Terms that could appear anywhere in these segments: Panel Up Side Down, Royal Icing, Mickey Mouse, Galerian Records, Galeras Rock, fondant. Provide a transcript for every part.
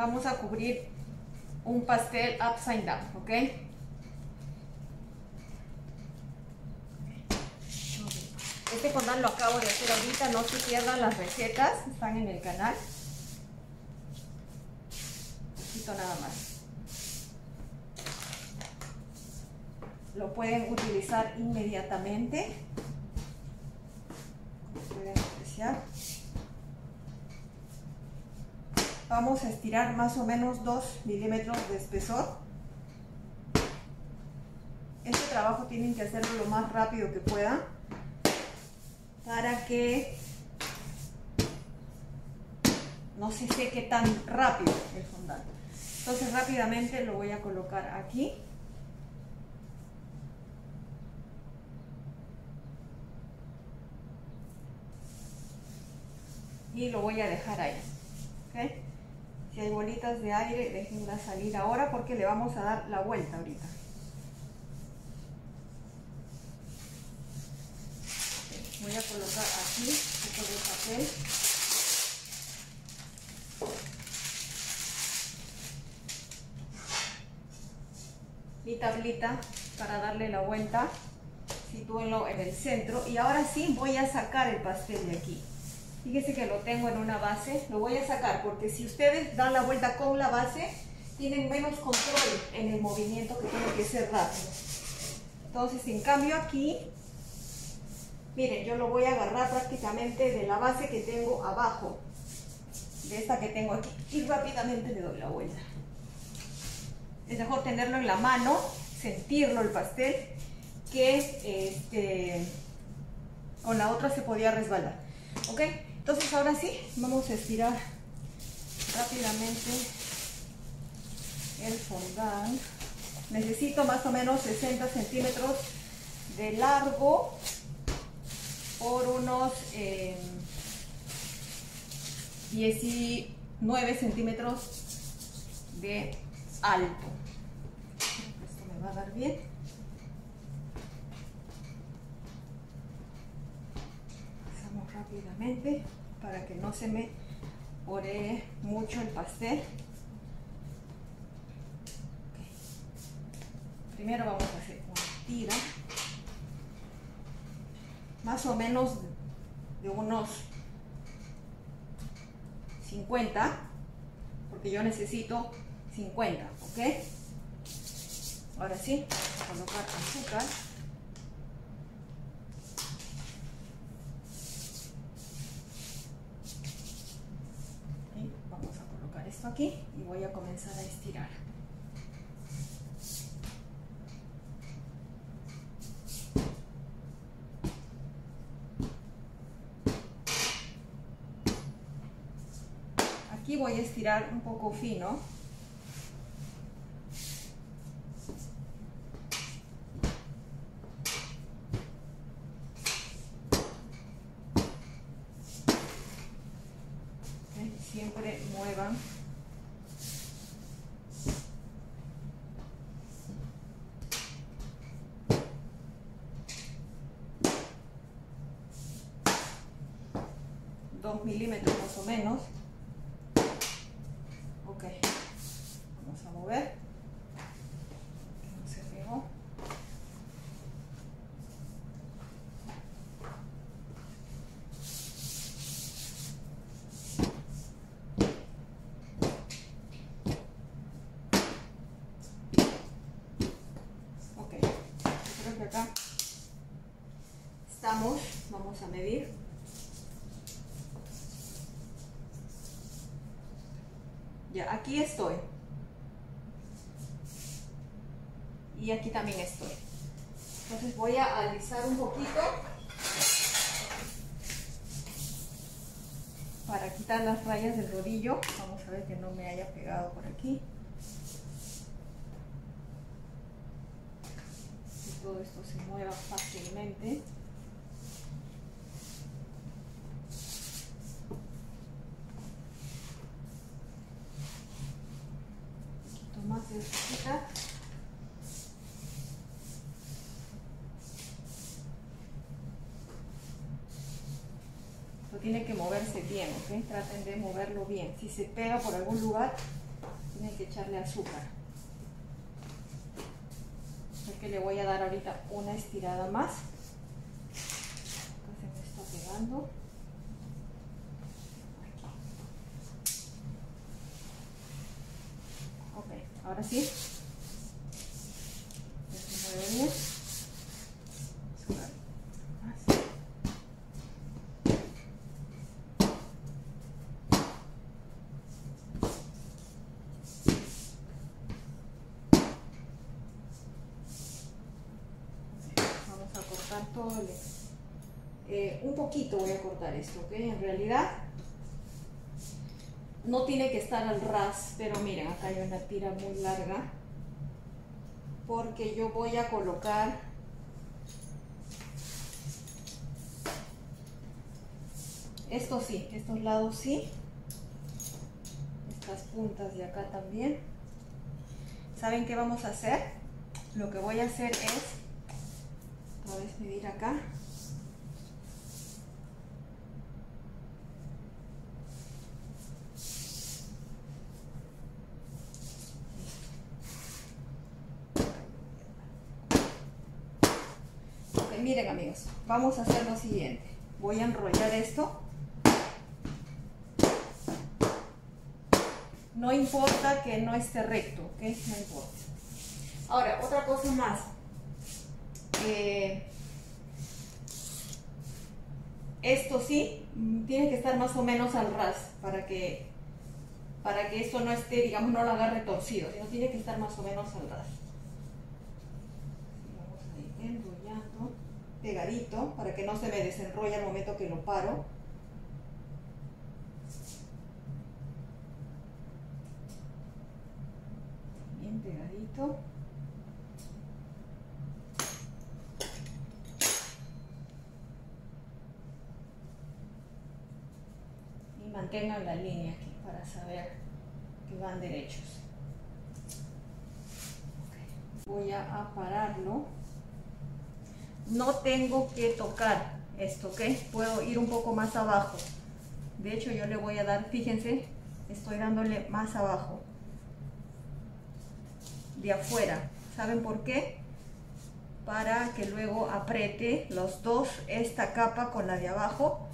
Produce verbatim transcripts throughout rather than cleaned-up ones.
vamos a cubrir un pastel upside down, ¿ok? Este fondant lo acabo de hacer ahorita, no se pierdan las recetas, están en el canal. Un poquito nada más. Lo pueden utilizar inmediatamente. Pueden apreciar. Vamos a estirar más o menos dos milímetros de espesor. Este trabajo tienen que hacerlo lo más rápido que puedan, para que no se seque tan rápido el fondant. Entonces rápidamente lo voy a colocar aquí. Y lo voy a dejar ahí. ¿Okay? Si hay bolitas de aire, déjenlas salir ahora porque le vamos a dar la vuelta ahorita. Voy a colocar aquí un poco de papel. Mi tablita para darle la vuelta. Sitúenlo en el centro. Y ahora sí voy a sacar el pastel de aquí. Fíjense que lo tengo en una base. Lo voy a sacar porque si ustedes dan la vuelta con la base, tienen menos control en el movimiento que tiene que ser rápido. Entonces, en cambio aquí... Miren, yo lo voy a agarrar prácticamente de la base que tengo abajo, de esta que tengo aquí, y rápidamente le doy la vuelta. Es mejor tenerlo en la mano, sentirlo el pastel, que este, con la otra se podía resbalar. ¿Ok? Entonces ahora sí, vamos a estirar rápidamente el fondant. Necesito más o menos sesenta centímetros de largo, por unos eh, diecinueve centímetros de alto. Esto me va a dar bien. Pasamos rápidamente para que no se me oree mucho el pastel. Okay. Primero vamos a hacer una tira. Más o menos de unos cincuenta, porque yo necesito cincuenta, ¿ok? Ahora sí, vamos a colocar azúcar. Okay, vamos a colocar esto aquí y voy a comenzar a estirar. Aquí voy a estirar un poco fino. ¿Okay? Siempre muevan. Dos milímetros más o menos. Acá estamos, vamos a medir. Ya, aquí estoy. Y aquí también estoy. Entonces voy a alisar un poquito para quitar las rayas del rodillo. Vamos a ver que no me haya pegado por aquí. Todo esto se mueva fácilmente. Un poquito más de azúcar. Esto tiene que moverse bien, ¿ok? Traten de moverlo bien. Si se pega por algún lugar, tiene que echarle azúcar. Así que le voy a dar ahorita una estirada más. Acá se me está pegando. Ok, ahora sí. Eh, un poquito voy a cortar esto, ¿ok? En realidad no tiene que estar al ras, pero miren, acá hay una tira muy larga porque yo voy a colocar esto, sí, estos lados, sí, estas puntas de acá también. ¿Saben qué vamos a hacer? Lo que voy a hacer es otra vez medir acá. Miren, amigos, vamos a hacer lo siguiente. Voy a enrollar esto. No importa que no esté recto, ¿ok? No importa. Ahora, otra cosa más. Eh, esto sí, tiene que estar más o menos al ras para que, para que esto no esté, digamos, no lo agarre torcido, sino tiene que estar más o menos al ras. Vamos a ir enrollando. Pegadito para que no se me desenrolle al momento que lo paro. Bien pegadito. Y mantengan la línea aquí para saber que van derechos. Voy a pararlo. No tengo que tocar esto, ¿ok? Puedo ir un poco más abajo. De hecho, yo le voy a dar, fíjense, estoy dándole más abajo. De afuera. ¿Saben por qué? Para que luego apriete los dos, esta capa con la de abajo,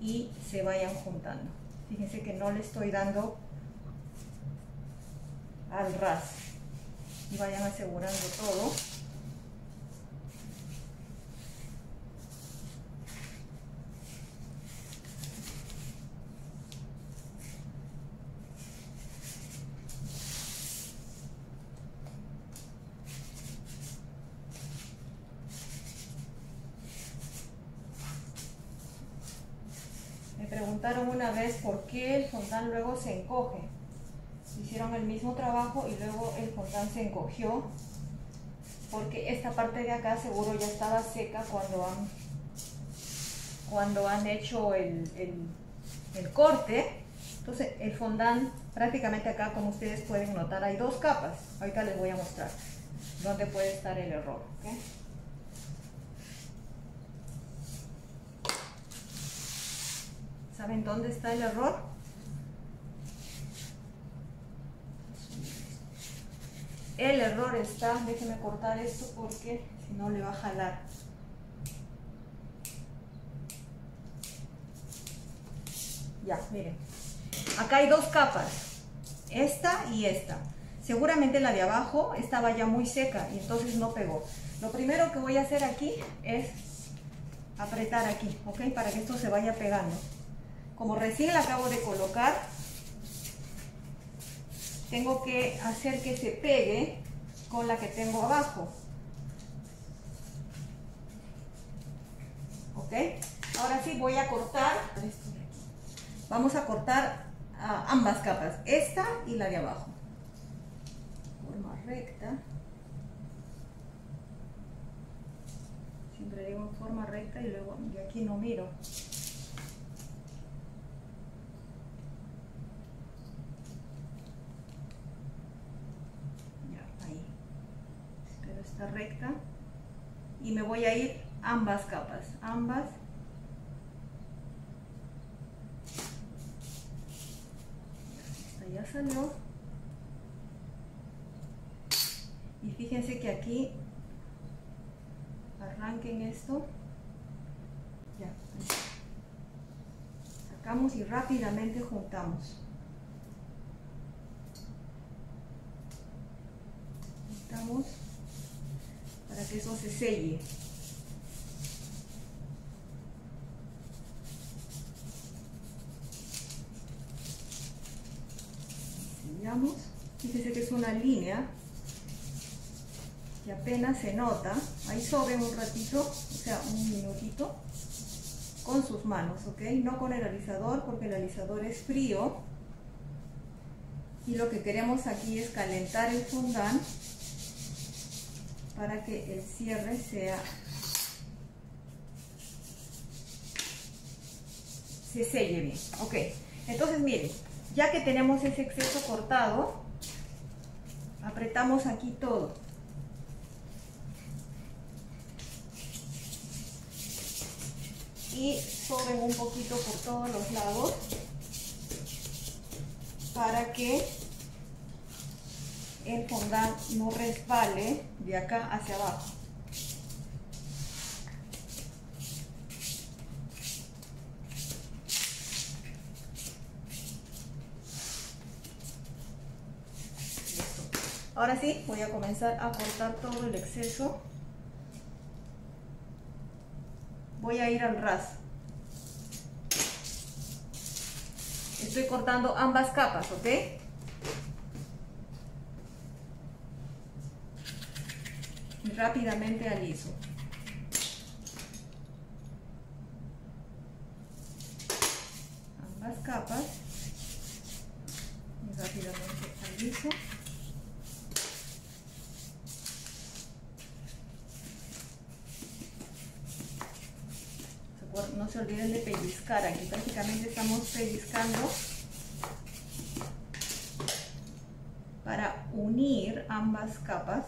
y se vayan juntando. Fíjense que no le estoy dando al ras. Y vayan asegurando todo. Preguntaron una vez por qué el fondant luego se encoge. Hicieron el mismo trabajo y luego el fondant se encogió porque esta parte de acá seguro ya estaba seca cuando han cuando han hecho el, el, el corte. Entonces el fondant prácticamente acá, como ustedes pueden notar, hay dos capas. Ahorita les voy a mostrar dónde puede estar el error, ¿okay? ¿Saben dónde está el error? El error está, déjenme cortar esto porque si no le va a jalar. Ya, miren. Acá hay dos capas, esta y esta. Seguramente la de abajo estaba ya muy seca y entonces no pegó. Lo primero que voy a hacer aquí es apretar aquí, ¿ok? Para que esto se vaya pegando. Como recién la acabo de colocar, tengo que hacer que se pegue con la que tengo abajo. ¿Ok? Ahora sí voy a cortar. Vamos a cortar uh, ambas capas, esta y la de abajo. Forma recta. Siempre digo forma recta y luego de aquí no miro. Está recta y me voy a ir ambas capas, ambas esta ya salió y fíjense que aquí arranquen esto, ya, sacamos y rápidamente juntamos juntamos para que eso se selle. Sellamos, fíjense que es una línea y apenas se nota, ahí sobren un ratito, o sea un minutito, con sus manos, ok, no con el alisador porque el alisador es frío y lo que queremos aquí es calentar el fondant para que el cierre sea, se selle bien, ok. Entonces miren, ya que tenemos ese exceso cortado, apretamos aquí todo. Y sobren un poquito por todos los lados para que el fondant no resbale de acá hacia abajo. Listo. Ahora sí, voy a comenzar a cortar todo el exceso. Voy a ir al ras. Estoy cortando ambas capas, ¿ok? Y rápidamente aliso. Ambas capas. Y rápidamente aliso. No se olviden de pellizcar, aquí prácticamente estamos pellizcando para unir ambas capas.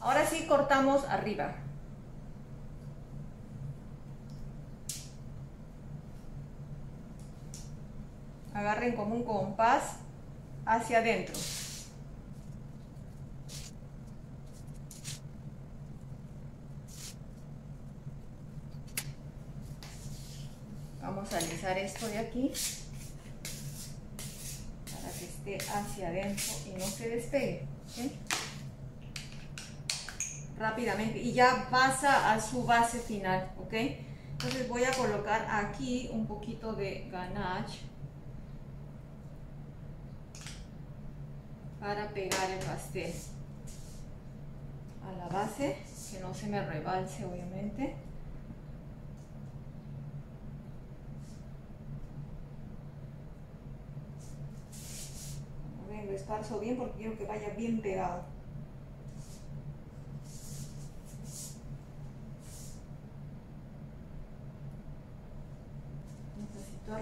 Ahora sí cortamos arriba. Agarren como un compás hacia adentro. Vamos a alisar esto de aquí para que esté hacia adentro y no se despegue, ¿okay? Rápidamente y ya pasa a su base final, ok. Entonces voy a colocar aquí un poquito de ganache para pegar el pastel. con la base, que no se me rebalse obviamente. Como ven, lo esparzo bien porque quiero que vaya bien pegado.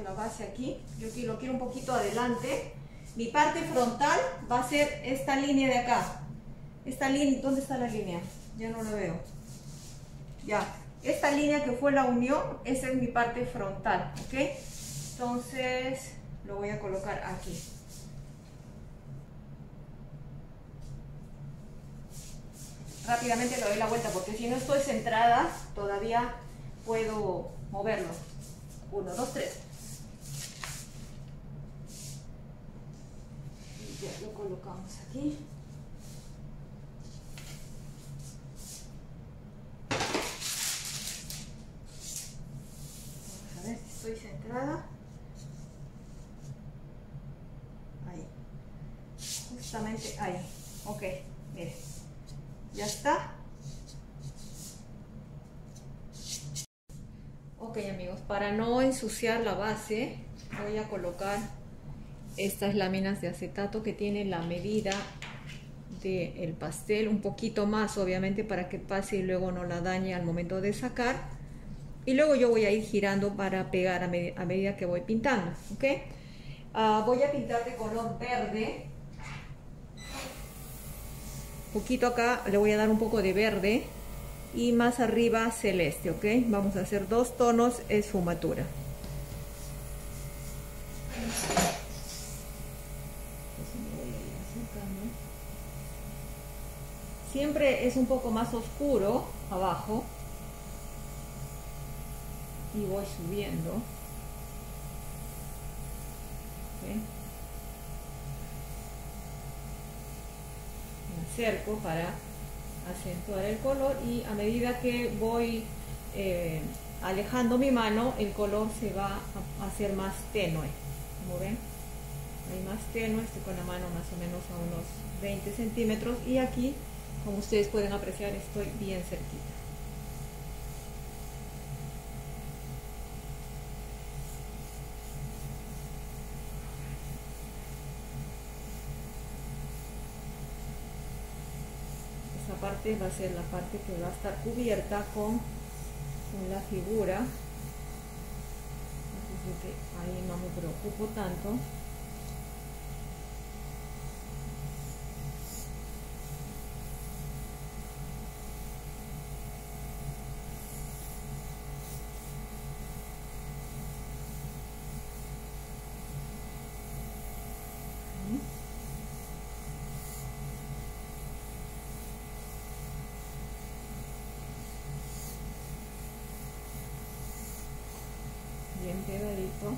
La base aquí, yo aquí lo quiero un poquito adelante. Mi parte frontal va a ser esta línea de acá, esta línea, ¿dónde está la línea? Ya no la veo. Ya, esta línea que fue la unión, esa es mi parte frontal, ¿ok? Entonces lo voy a colocar aquí. Rápidamente le doy la vuelta porque si no estoy centrada todavía puedo moverlo. Uno, dos, tres. Ya lo colocamos aquí. Vamos a ver si estoy centrada. Ahí. Justamente ahí. Ok, mire. Ya está. Ok, amigos, para no ensuciar la base, voy a colocar estas láminas de acetato que tienen la medida del pastel, un poquito más obviamente para que pase y luego no la dañe al momento de sacar, y luego yo voy a ir girando para pegar a, med a medida que voy pintando, ¿ok? Uh, voy a pintar de color verde, un poquito acá le voy a dar un poco de verde y más arriba celeste, ¿ok? Vamos a hacer dos tonos esfumatura. Siempre es un poco más oscuro abajo y voy subiendo, ¿okay? Me acerco para acentuar el color y a medida que voy eh, alejando mi mano el color se va a hacer más tenue, como ven, hay más tenue, estoy con la mano más o menos a unos veinte centímetros y aquí como ustedes pueden apreciar estoy bien cerquita. Parte va a ser la parte que va a estar cubierta con, con la figura. Así que ahí no me preocupo tanto. Pegadito.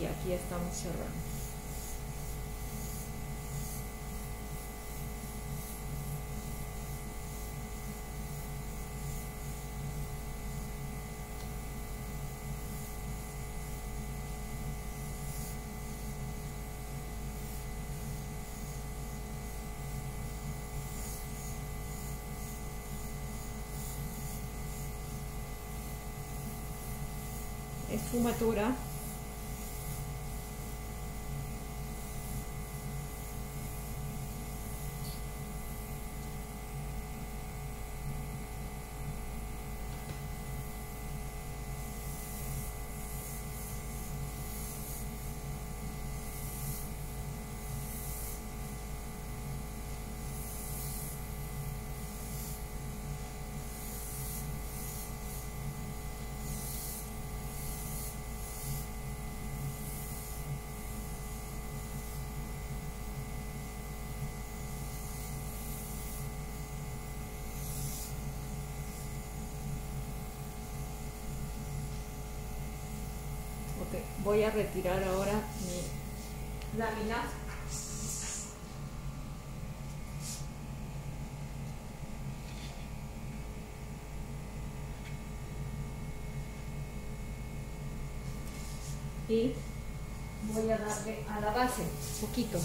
Y aquí estamos cerrando. Esfumatura. Voy a retirar ahora mi lámina. y voy a darle a la base un poquito.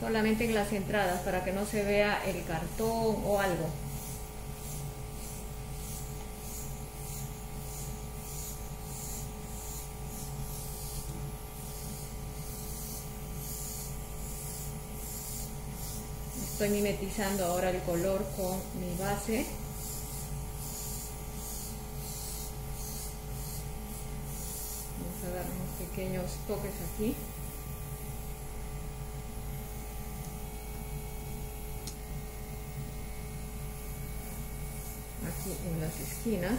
Solamente en las entradas para que no se vea el cartón o algo. Estoy mimetizando ahora el color con mi base. Vamos a dar unos pequeños toques aquí. Aquí en las esquinas.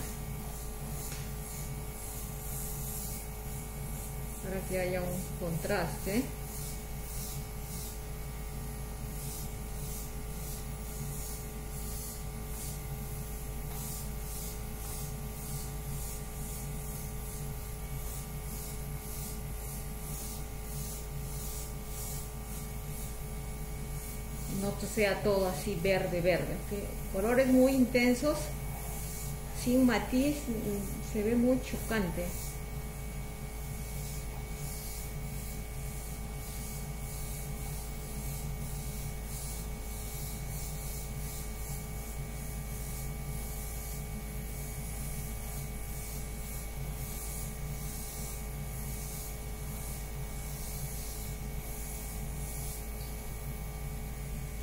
Para que haya un contraste. No sea todo así verde, verde. ¿Okay? Colores muy intensos, sin matiz, se ve muy chocante.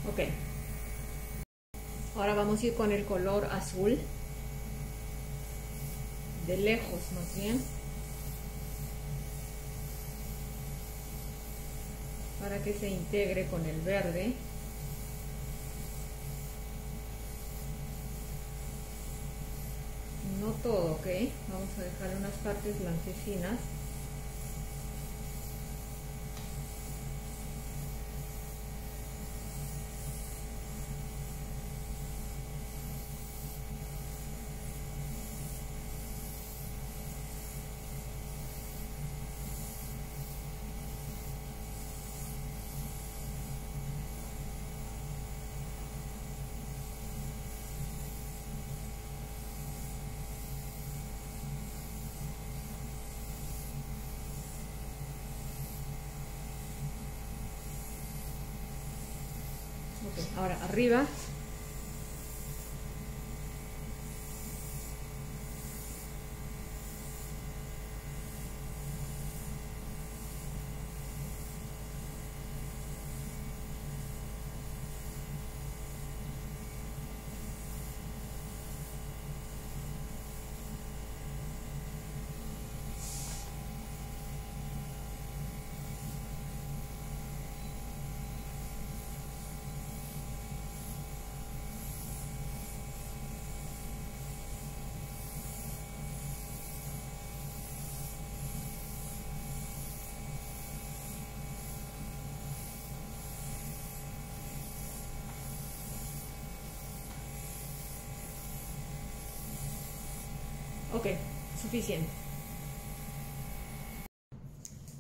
Ok, ahora vamos a ir con el color azul, de lejos más bien, para que se integre con el verde. No todo, ok, vamos a dejar unas partes blanquecinas. Ahora arriba . Ok, suficiente.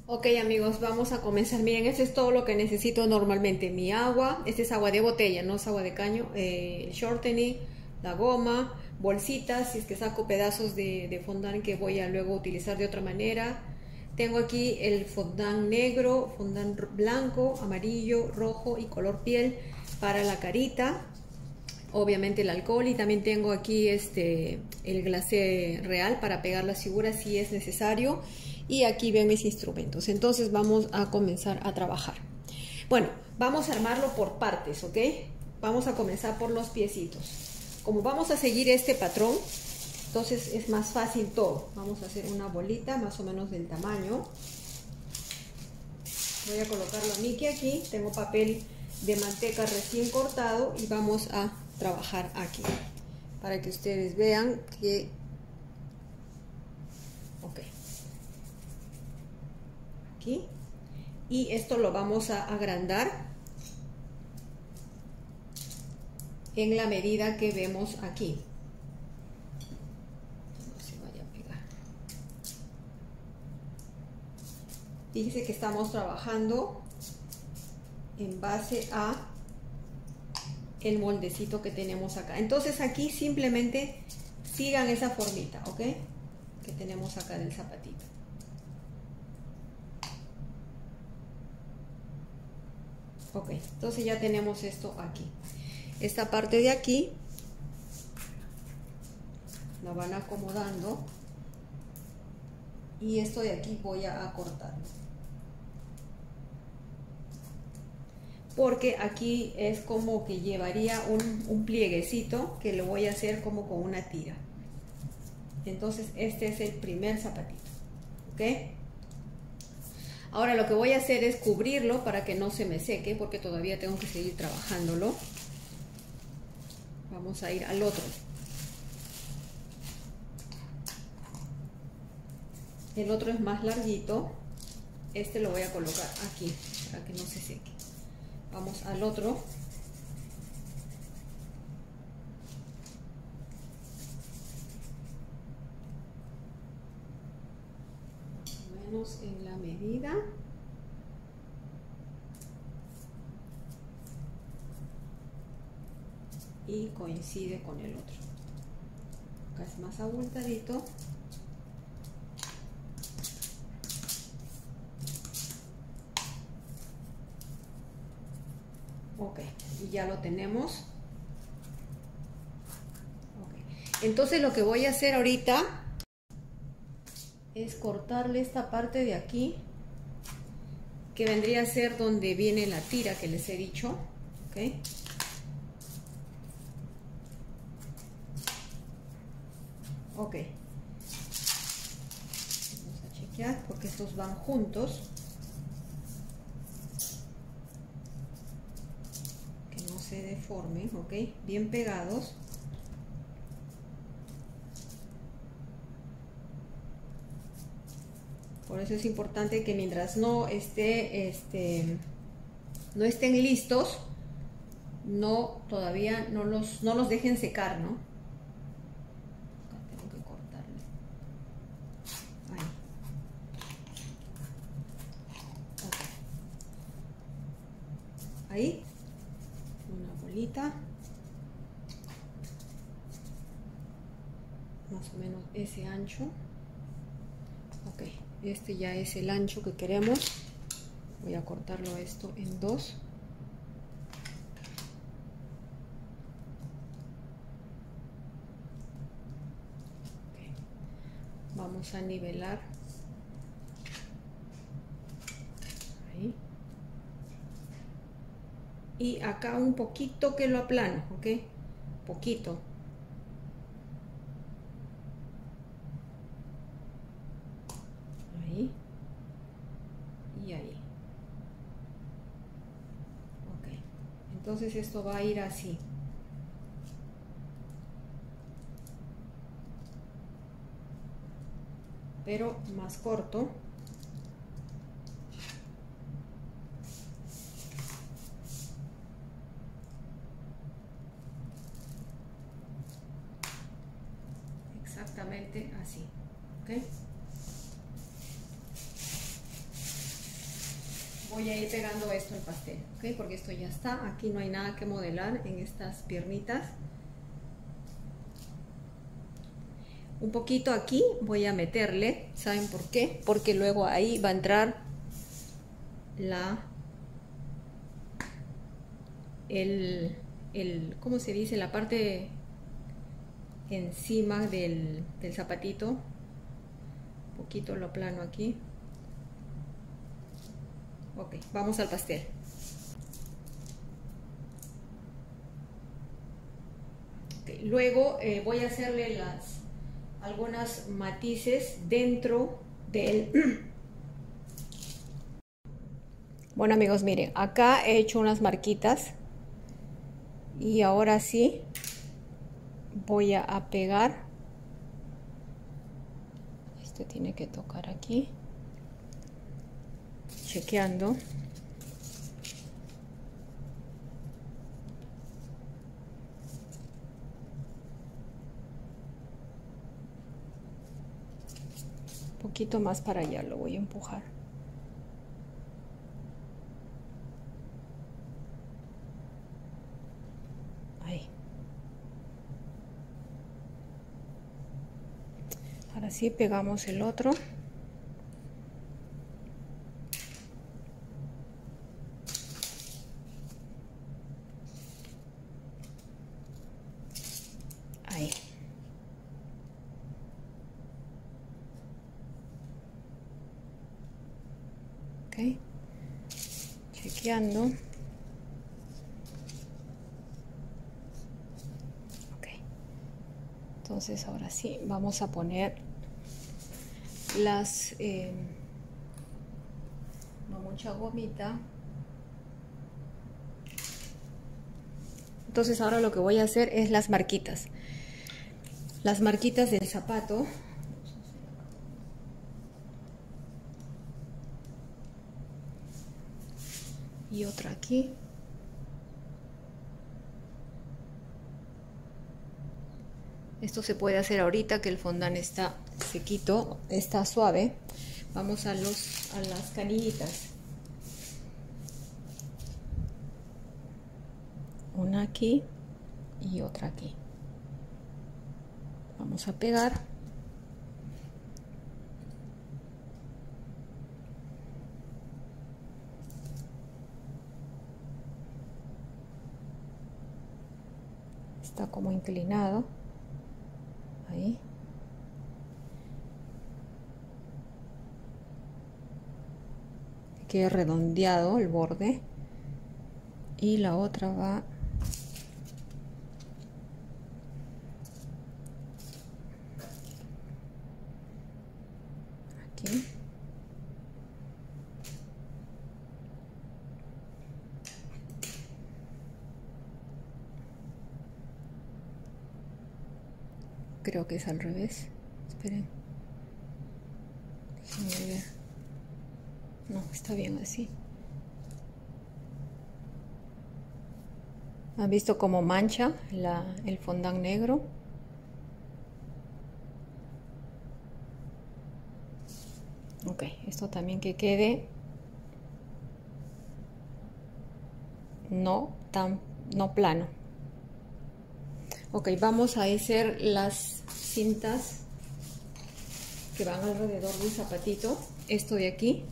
Ok, amigos, vamos a comenzar. Miren, esto es todo lo que necesito normalmente. Mi agua, este es agua de botella, no es agua de caño. Eh, shortening, la goma, bolsitas, si es que saco pedazos de, de fondant que voy a luego utilizar de otra manera. Tengo aquí el fondant negro, fondant blanco, amarillo, rojo y color piel para la carita. Obviamente el alcohol, y también tengo aquí este el glacé real para pegar las figuras si es necesario, y aquí ven mis instrumentos. Entonces vamos a comenzar a trabajar. Bueno, vamos a armarlo por partes, ¿ok? Vamos a comenzar por los piecitos. Como vamos a seguir este patrón, entonces es más fácil todo. Vamos a hacer una bolita más o menos del tamaño. Voy a colocarlo a Mickey aquí. Tengo papel de manteca recién cortado y vamos a trabajar aquí para que ustedes vean que ok, aquí, y esto lo vamos a agrandar en la medida que vemos aquí. No se vaya a pegar. Fíjense que estamos trabajando en base a el moldecito que tenemos acá. Entonces aquí simplemente sigan esa formita, ¿ok? Que tenemos acá del zapatito. Ok, entonces ya tenemos esto aquí. Esta parte de aquí la van acomodando. Y esto de aquí voy a cortar, porque aquí es como que llevaría un, un plieguecito que lo voy a hacer como con una tira. Entonces este es el primer zapatito, ¿ok? Ahora lo que voy a hacer es cubrirlo para que no se me seque, porque todavía tengo que seguir trabajándolo. Vamos a ir al otro. El otro es más larguito. Este lo voy a colocar aquí para que no se seque. Vamos al otro. Más o menos en la medida. Y coincide con el otro. Acá es más abultadito. Ok, y ya lo tenemos. Okay. Entonces lo que voy a hacer ahorita es cortarle esta parte de aquí, que vendría a ser donde viene la tira que les he dicho. Ok. Ok. Vamos a chequear porque estos van juntos. Se deformen, ok, bien pegados. Por eso es importante que mientras no esté, este, no estén listos, no todavía no los, no los dejen secar, ¿no? Acá tengo que cortarle. Ahí. Okay. Ahí. Más o menos ese ancho. Ok, este ya es el ancho que queremos. Voy a cortarlo esto en dos. Okay. Vamos a nivelar. Ahí. Y acá un poquito que lo aplano, ¿ok? Poquito. Ahí. Y ahí. Ok. Entonces esto va a ir así. Pero más corto. Exactamente así, ¿ok? Voy a ir pegando esto al pastel, ¿ok? Porque esto ya está, aquí no hay nada que modelar en estas piernitas. Un poquito aquí voy a meterle, ¿saben por qué? Porque luego ahí va a entrar la... el... el ¿cómo se dice? La parte... encima del, del zapatito. Un poquito lo aplano aquí. Ok, vamos al pastel. Okay, luego eh, voy a hacerle las algunas matices dentro del... Bueno amigos, miren, acá he hecho unas marquitas y ahora sí voy a pegar. Este tiene que tocar aquí, chequeando. Un poquito más para allá lo voy a empujar. así pegamos el otro. Okay. Chequeando. Ok, entonces ahora sí vamos a poner las eh, no mucha gomita. Entonces ahora lo que voy a hacer es las marquitas las marquitas del zapato. Y otra aquí. Esto se puede hacer ahorita que el fondant está sequito, está suave. Vamos a, los, a las canillitas. Una aquí y otra aquí. Vamos a pegar. Está como inclinado, ahí, que quede redondeado el borde, y la otra va aquí. Creo que es al revés. Esperen. Déjenme ver. No, está bien así. ¿Han visto cómo mancha la, el fondant negro? Ok, esto también que quede no tan no plano. Ok, vamos a hacer las cintas que van alrededor del zapatito. Esto de aquí.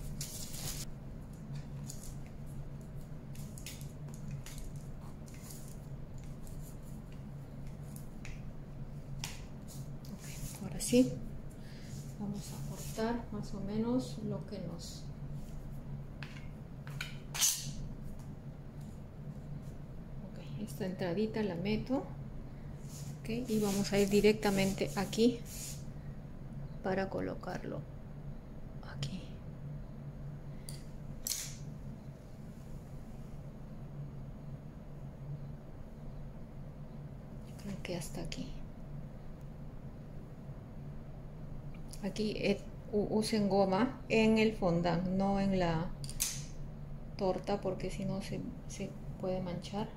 Okay, ahora sí, vamos a cortar más o menos lo que nos... Ok, esta entradita la meto. Okay, y vamos a ir directamente aquí para colocarlo aquí. Creo que hasta aquí. Aquí eh, usen goma en el fondant, no en la torta, porque si no se, se puede manchar.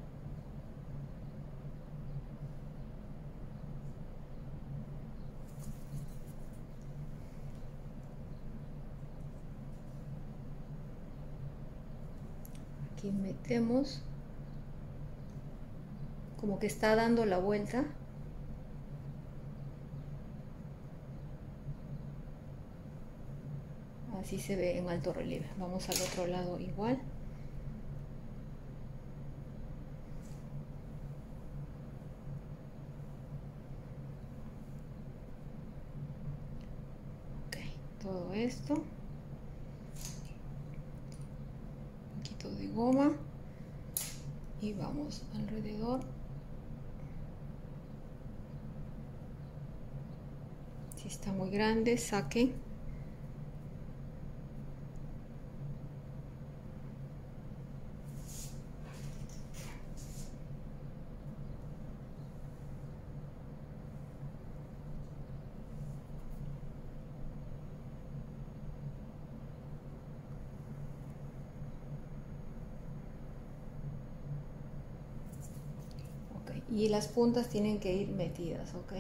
Aquí metemos, como que está dando la vuelta. Así se ve en alto relieve. Vamos al otro lado igual. Ok, todo esto. De goma y vamos alrededor. Si está muy grande, saque. Y las puntas tienen que ir metidas, ¿ok?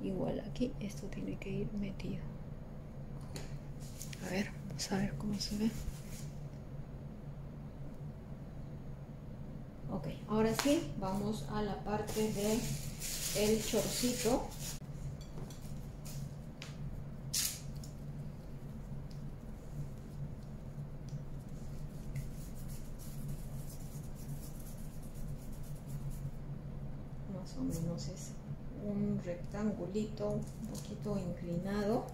Igual aquí, esto tiene que ir metido. A ver, vamos a ver cómo se ve. Ok, ahora sí, vamos a la parte de el chorcito. Más o menos es un rectangulito un poquito inclinado.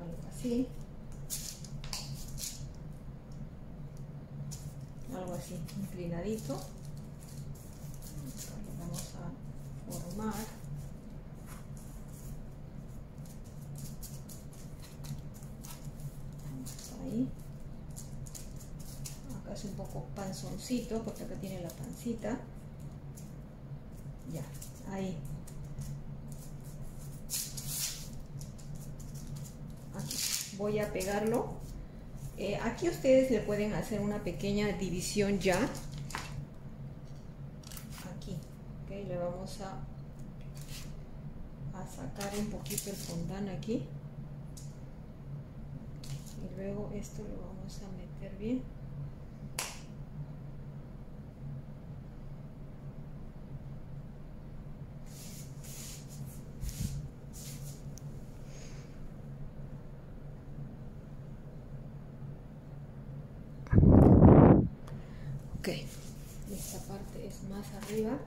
Algo así. Algo así, inclinadito. Lo vamos a formar. Ahí. Acá es un poco panzoncito, porque acá tiene la pancita. Ya, ahí. Aquí. Voy a pegarlo. Eh, aquí ustedes le pueden hacer una pequeña división ya. Aquí, okay, le vamos a, a sacar un poquito el fondant aquí. Y luego esto lo vamos a meter bien. Esta parte es más arriba.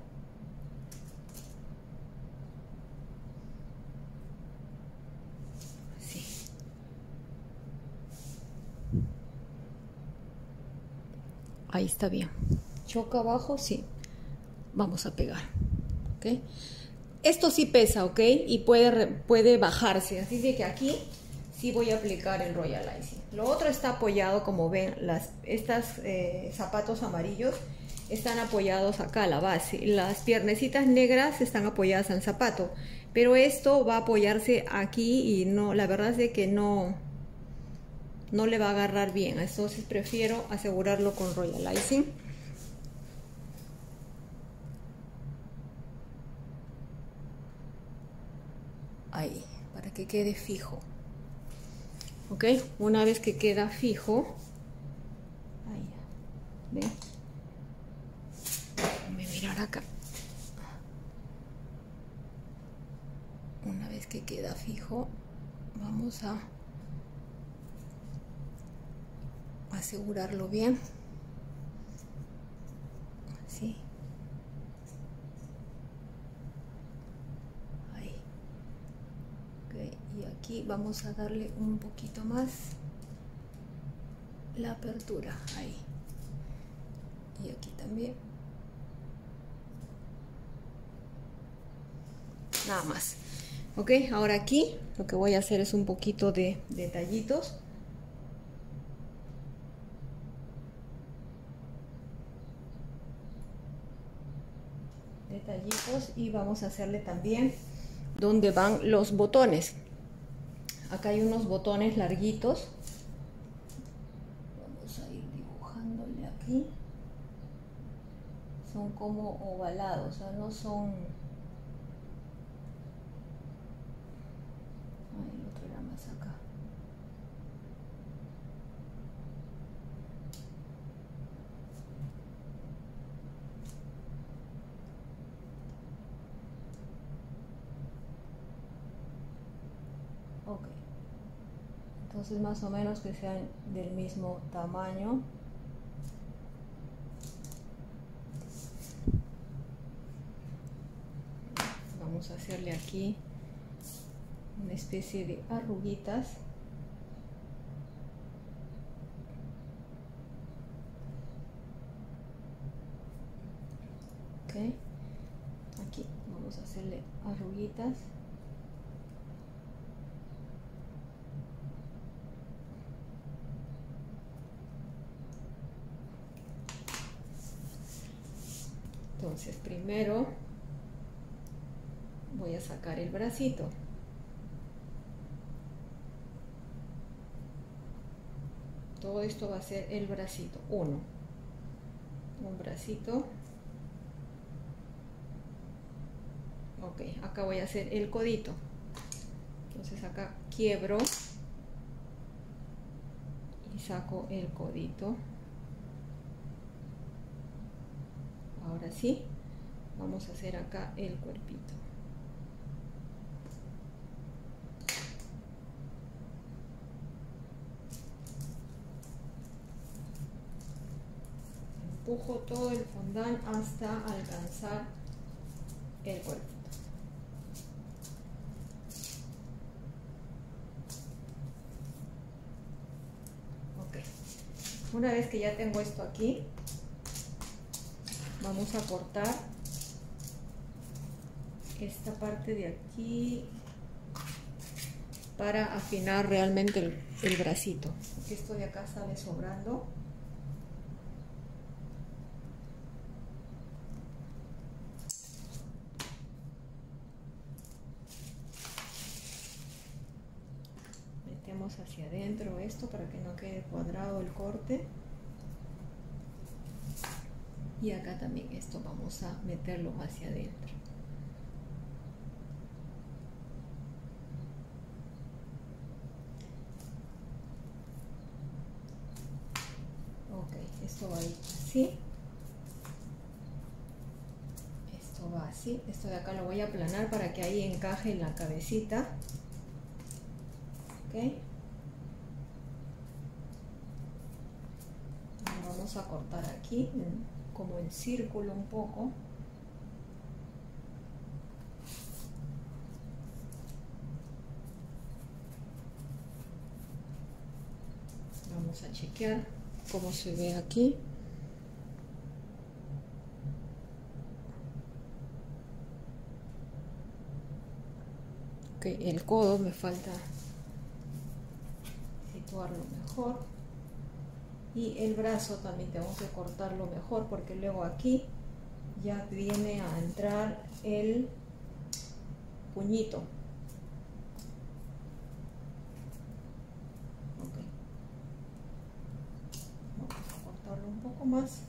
Así. Ahí está bien. Choca abajo, sí. Vamos a pegar. ¿Okay? Esto sí pesa, ¿ok? Y puede, puede bajarse. Así de que aquí sí voy a aplicar el royalizing. Lo otro está apoyado, como ven, las, estos eh, zapatos amarillos están apoyados acá a la base. Las piernecitas negras están apoyadas al zapato, pero esto va a apoyarse aquí y no, la verdad es de que no, no le va a agarrar bien. Entonces prefiero asegurarlo con royalizing. Ahí, para que quede fijo. Ok, una vez que queda fijo, ahí, ¿ven? Déjame mirar acá. Una vez que queda fijo, vamos a asegurarlo bien. Así. Y aquí vamos a darle un poquito más la apertura, ahí. Y aquí también. Nada más. Ok, ahora aquí lo que voy a hacer es un poquito de detallitos. Detallitos y vamos a hacerle también donde van los botones. Acá hay unos botones larguitos. Vamos a ir dibujándole aquí. Son como ovalados, o sea, no son... Ay, el otro era más acá. Ok, entonces más o menos que sean del mismo tamaño. Vamos a hacerle aquí una especie de arruguitas. Ok, aquí vamos a hacerle arruguitas. Entonces primero voy a sacar el bracito. Todo esto va a ser el bracito. Uno. Un bracito. Ok, acá voy a hacer el codito. Entonces acá quiebro. Y saco el codito. Ahora sí, vamos a hacer acá el cuerpito. Empujo todo el fondant hasta alcanzar el cuerpito. Ok, una vez que ya tengo esto aquí, vamos a cortar esta parte de aquí para afinar realmente el, el bracito. Esto de acá sale sobrando. Metemos hacia adentro esto para que no quede cuadrado el corte. Y acá también esto vamos a meterlo hacia adentro. Ok, esto va ahí así. Esto va así. Esto de acá lo voy a aplanar para que ahí encaje en la cabecita. Ok. Lo vamos a cortar aquí, como en círculo un poco. Vamos a chequear cómo se ve aquí. Ok, el codo me falta situarlo mejor. Y el brazo también tengo que cortarlo mejor porque luego aquí ya viene a entrar el puñito. Okay. Vamos a cortarlo un poco más.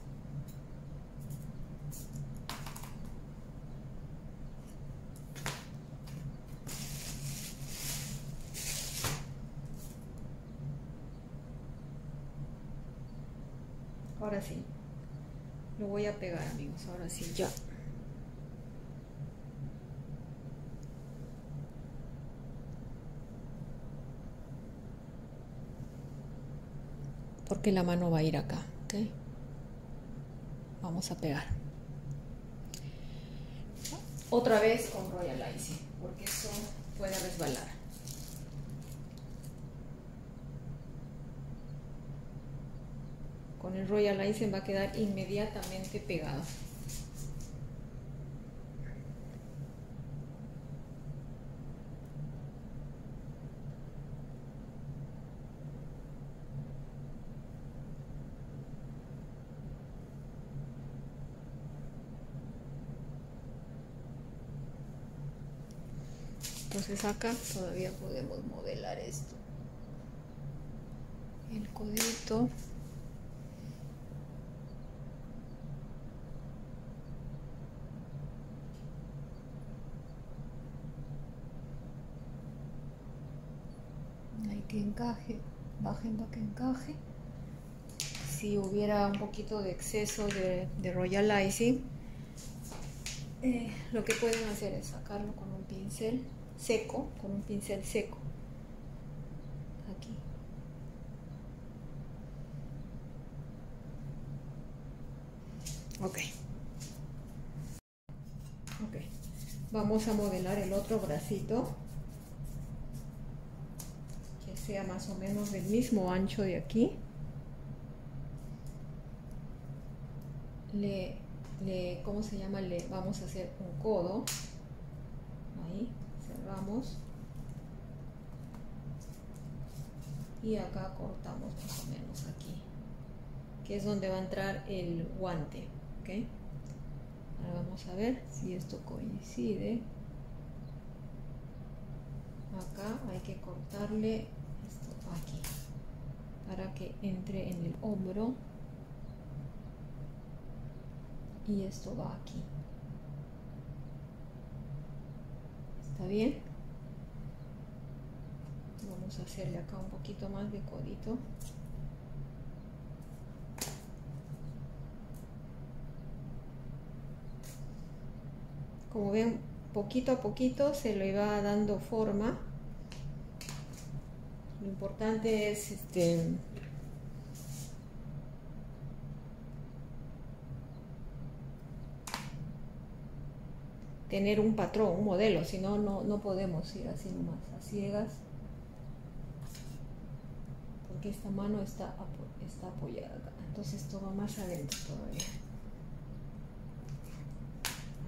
Ahora sí, lo voy a pegar, amigos, ahora sí ya. Porque la mano va a ir acá, ¿ok? Vamos a pegar. Otra vez con Royal Ice, porque eso puede resbalar. Con el Royal Ice va a quedar inmediatamente pegado. Entonces acá todavía podemos modelar esto. El codito. Que encaje, bajando a que encaje. Si hubiera un poquito de exceso de, de Royal Icing, eh, lo que pueden hacer es sacarlo con un pincel seco, con un pincel seco aquí. Ok, ok, vamos a modelar el otro bracito, sea más o menos del mismo ancho de aquí. Le, le, ¿cómo se llama? Le vamos a hacer un codo. Ahí, cerramos. Y acá cortamos más o menos aquí, que es donde va a entrar el guante, ¿ok? Ahora vamos a ver si esto coincide. Acá hay que cortarle aquí para que entre en el hombro y esto va aquí. ¿Está bien? Vamos a hacerle acá un poquito más de codito. Como ven, poquito a poquito se le va dando forma. Lo importante es este tener un patrón, un modelo, si no, no, no podemos ir así nomás, a ciegas, porque esta mano está, apo- está apoyada acá. Entonces esto va más adentro todavía.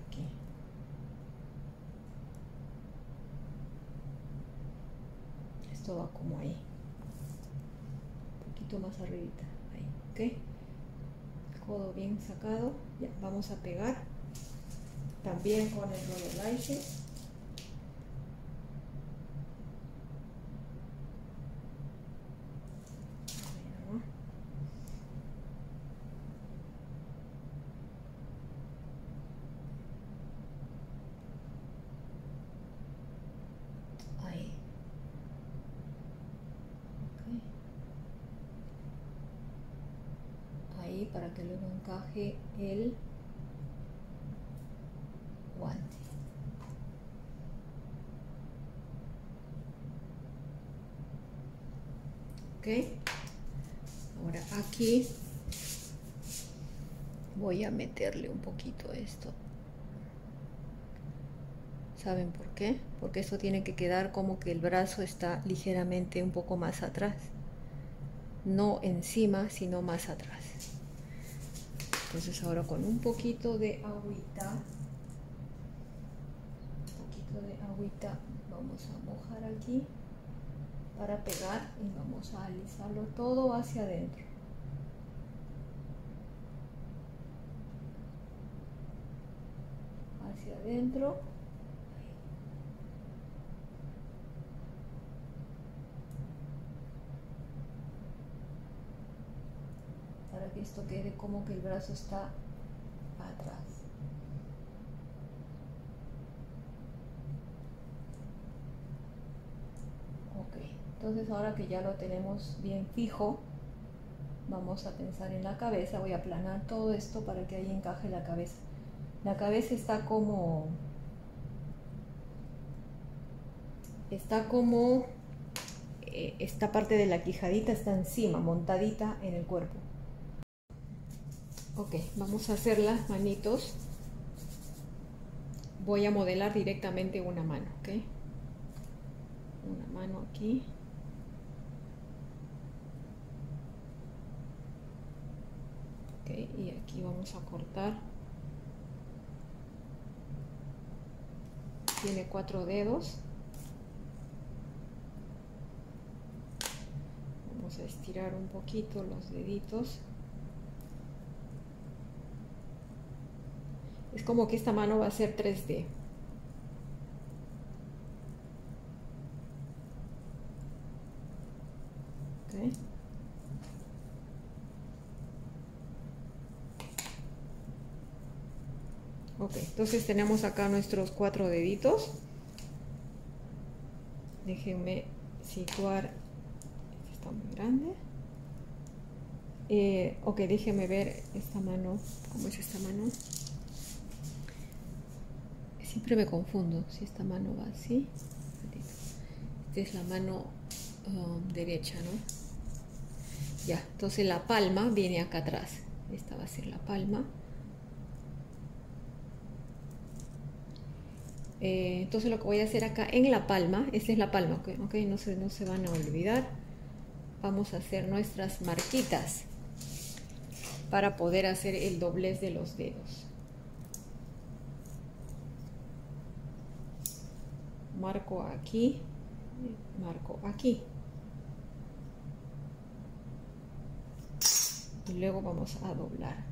Aquí. Esto va como ahí. Un poquito más arribita. Ahí, ¿ok? El codo bien sacado. Ya, vamos a pegar. También con el rollo lace. Ahí. Okay. Ahí, para que luego encaje el guante. Ok, ahora aquí voy a meterle un poquito esto. ¿Saben por qué? Porque esto tiene que quedar como que el brazo está ligeramente un poco más atrás, no encima sino más atrás. Entonces ahora con un poquito de agüita de agüita vamos a mojar aquí para pegar y vamos a alisarlo todo hacia adentro. Hacia adentro. Para que esto quede como que el brazo está atrás. Entonces ahora que ya lo tenemos bien fijo, vamos a pensar en la cabeza. Voy a aplanar todo esto para que ahí encaje la cabeza. La cabeza está como... Está como... Eh, esta parte de la quijadita está encima, montadita en el cuerpo. Ok, vamos a hacer las manitos. Voy a modelar directamente una mano, ¿ok? Una mano aquí. Okay, y aquí vamos a cortar. Tiene cuatro dedos. Vamos a estirar un poquito los deditos. Es como que esta mano va a ser tres D. Okay. Ok, entonces tenemos acá nuestros cuatro deditos. Déjenme situar. Este está muy grande. Eh, ok, déjenme ver esta mano. ¿Cómo es esta mano? Siempre me confundo si esta mano va así. Esta es la mano um, derecha, ¿no? Ya, entonces la palma viene acá atrás. Esta va a ser la palma. Eh, entonces lo que voy a hacer acá en la palma, esta es la palma, ok, okay no, se, no se van a olvidar. Vamos a hacer nuestras marquitas para poder hacer el doblez de los dedos. Marco aquí, marco aquí. Y luego vamos a doblar.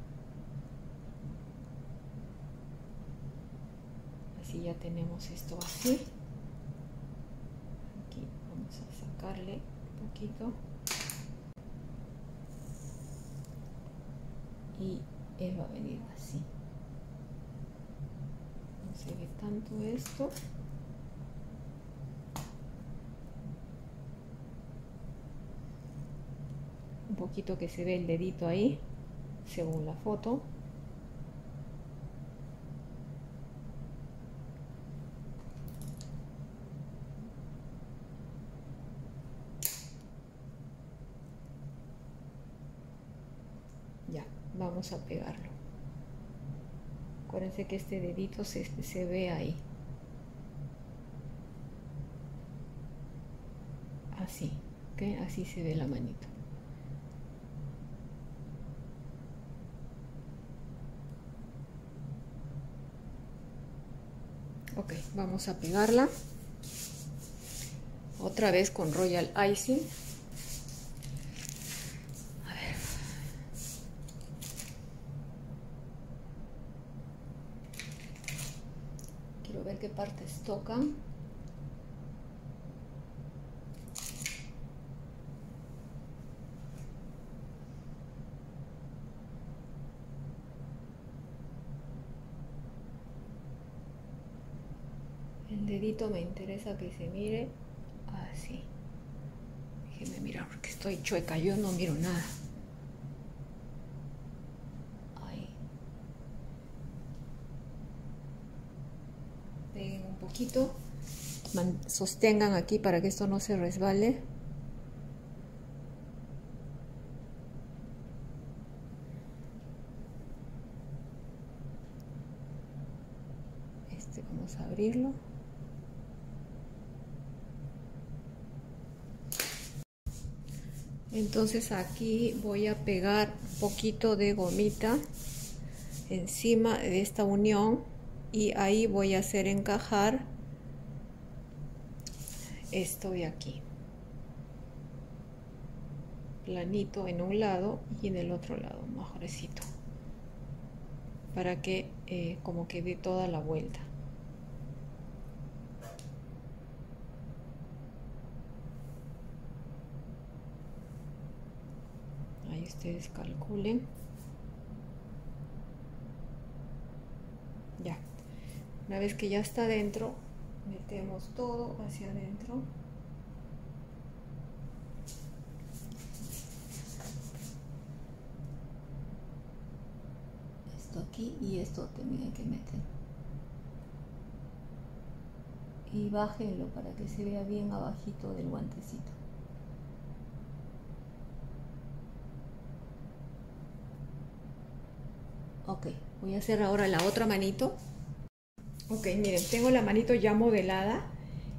Y ya tenemos esto así. Aquí vamos a sacarle un poquito y él va a venir así. No se ve tanto esto. Un poquito que se ve el dedito ahí, según la foto. vamos a pegarlo. Acuérdense que este dedito se, se ve ahí. Así, ¿ok? Así se ve la manito. Ok, vamos a pegarla. Otra vez con Royal Icing. A ver. Quiero ver qué partes tocan. El dedito me interesa que se mire así. Déjenme mirar porque estoy chueca, yo no miro nada. Ahí. Peguen un poquito. Man- sostengan aquí para que esto no se resbale. Este vamos a abrirlo. Entonces aquí voy a pegar un poquito de gomita encima de esta unión y ahí voy a hacer encajar esto de aquí. Planito en un lado y en el otro lado, mejorcito. Para que eh, como que dé toda la vuelta. Ustedes calculen. Ya, una vez que ya está adentro, metemos todo hacia adentro. Esto aquí y esto también hay que meter. Y bájenlo para que se vea bien abajito del guantecito. Ok, voy a hacer ahora la otra manito. Ok, miren, tengo la manito ya modelada.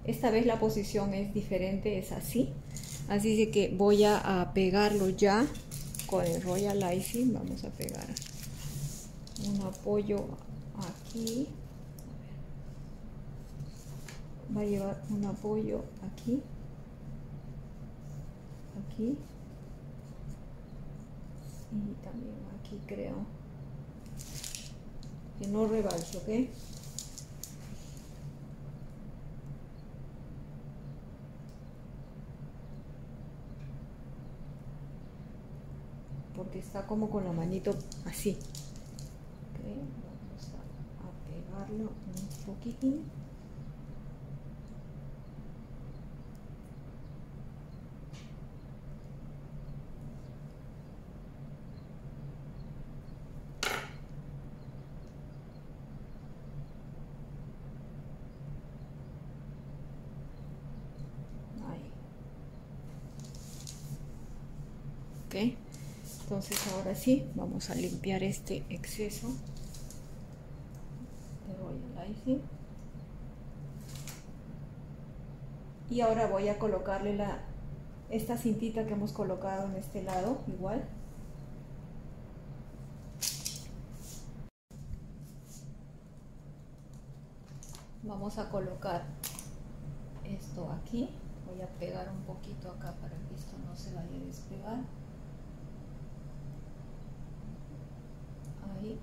Esta vez la posición es diferente, es así. Así que voy a pegarlo ya con el Royal Icing. Vamos a pegar un apoyo aquí. Va a llevar un apoyo aquí. Aquí. Y también aquí, creo. Que no rebalse, ¿ok? Porque está como con la manito así. Ok, vamos a pegarlo un poquitín. Entonces ahora sí, vamos a limpiar este exceso de Royal Icing. Y ahora voy a colocarle la, esta cintita que hemos colocado en este lado, igual. Vamos a colocar esto aquí. Voy a pegar un poquito acá para que esto no se vaya a despegar. Ahí.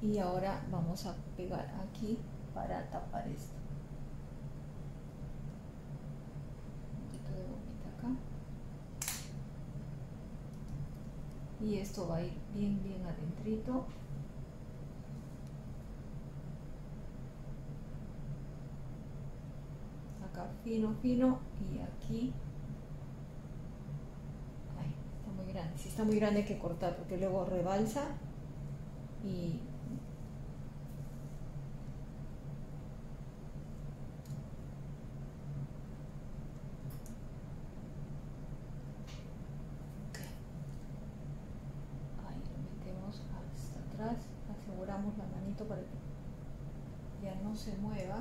Y ahora vamos a pegar aquí para tapar esto. Un poquito de gomita acá. Y esto va a ir bien, bien adentrito. Acá fino, fino. Y aquí. Ay, está muy grande. Si está muy grande hay que cortar porque luego rebalsa. Y okay. Ahí lo metemos momento para que ya no se mueva.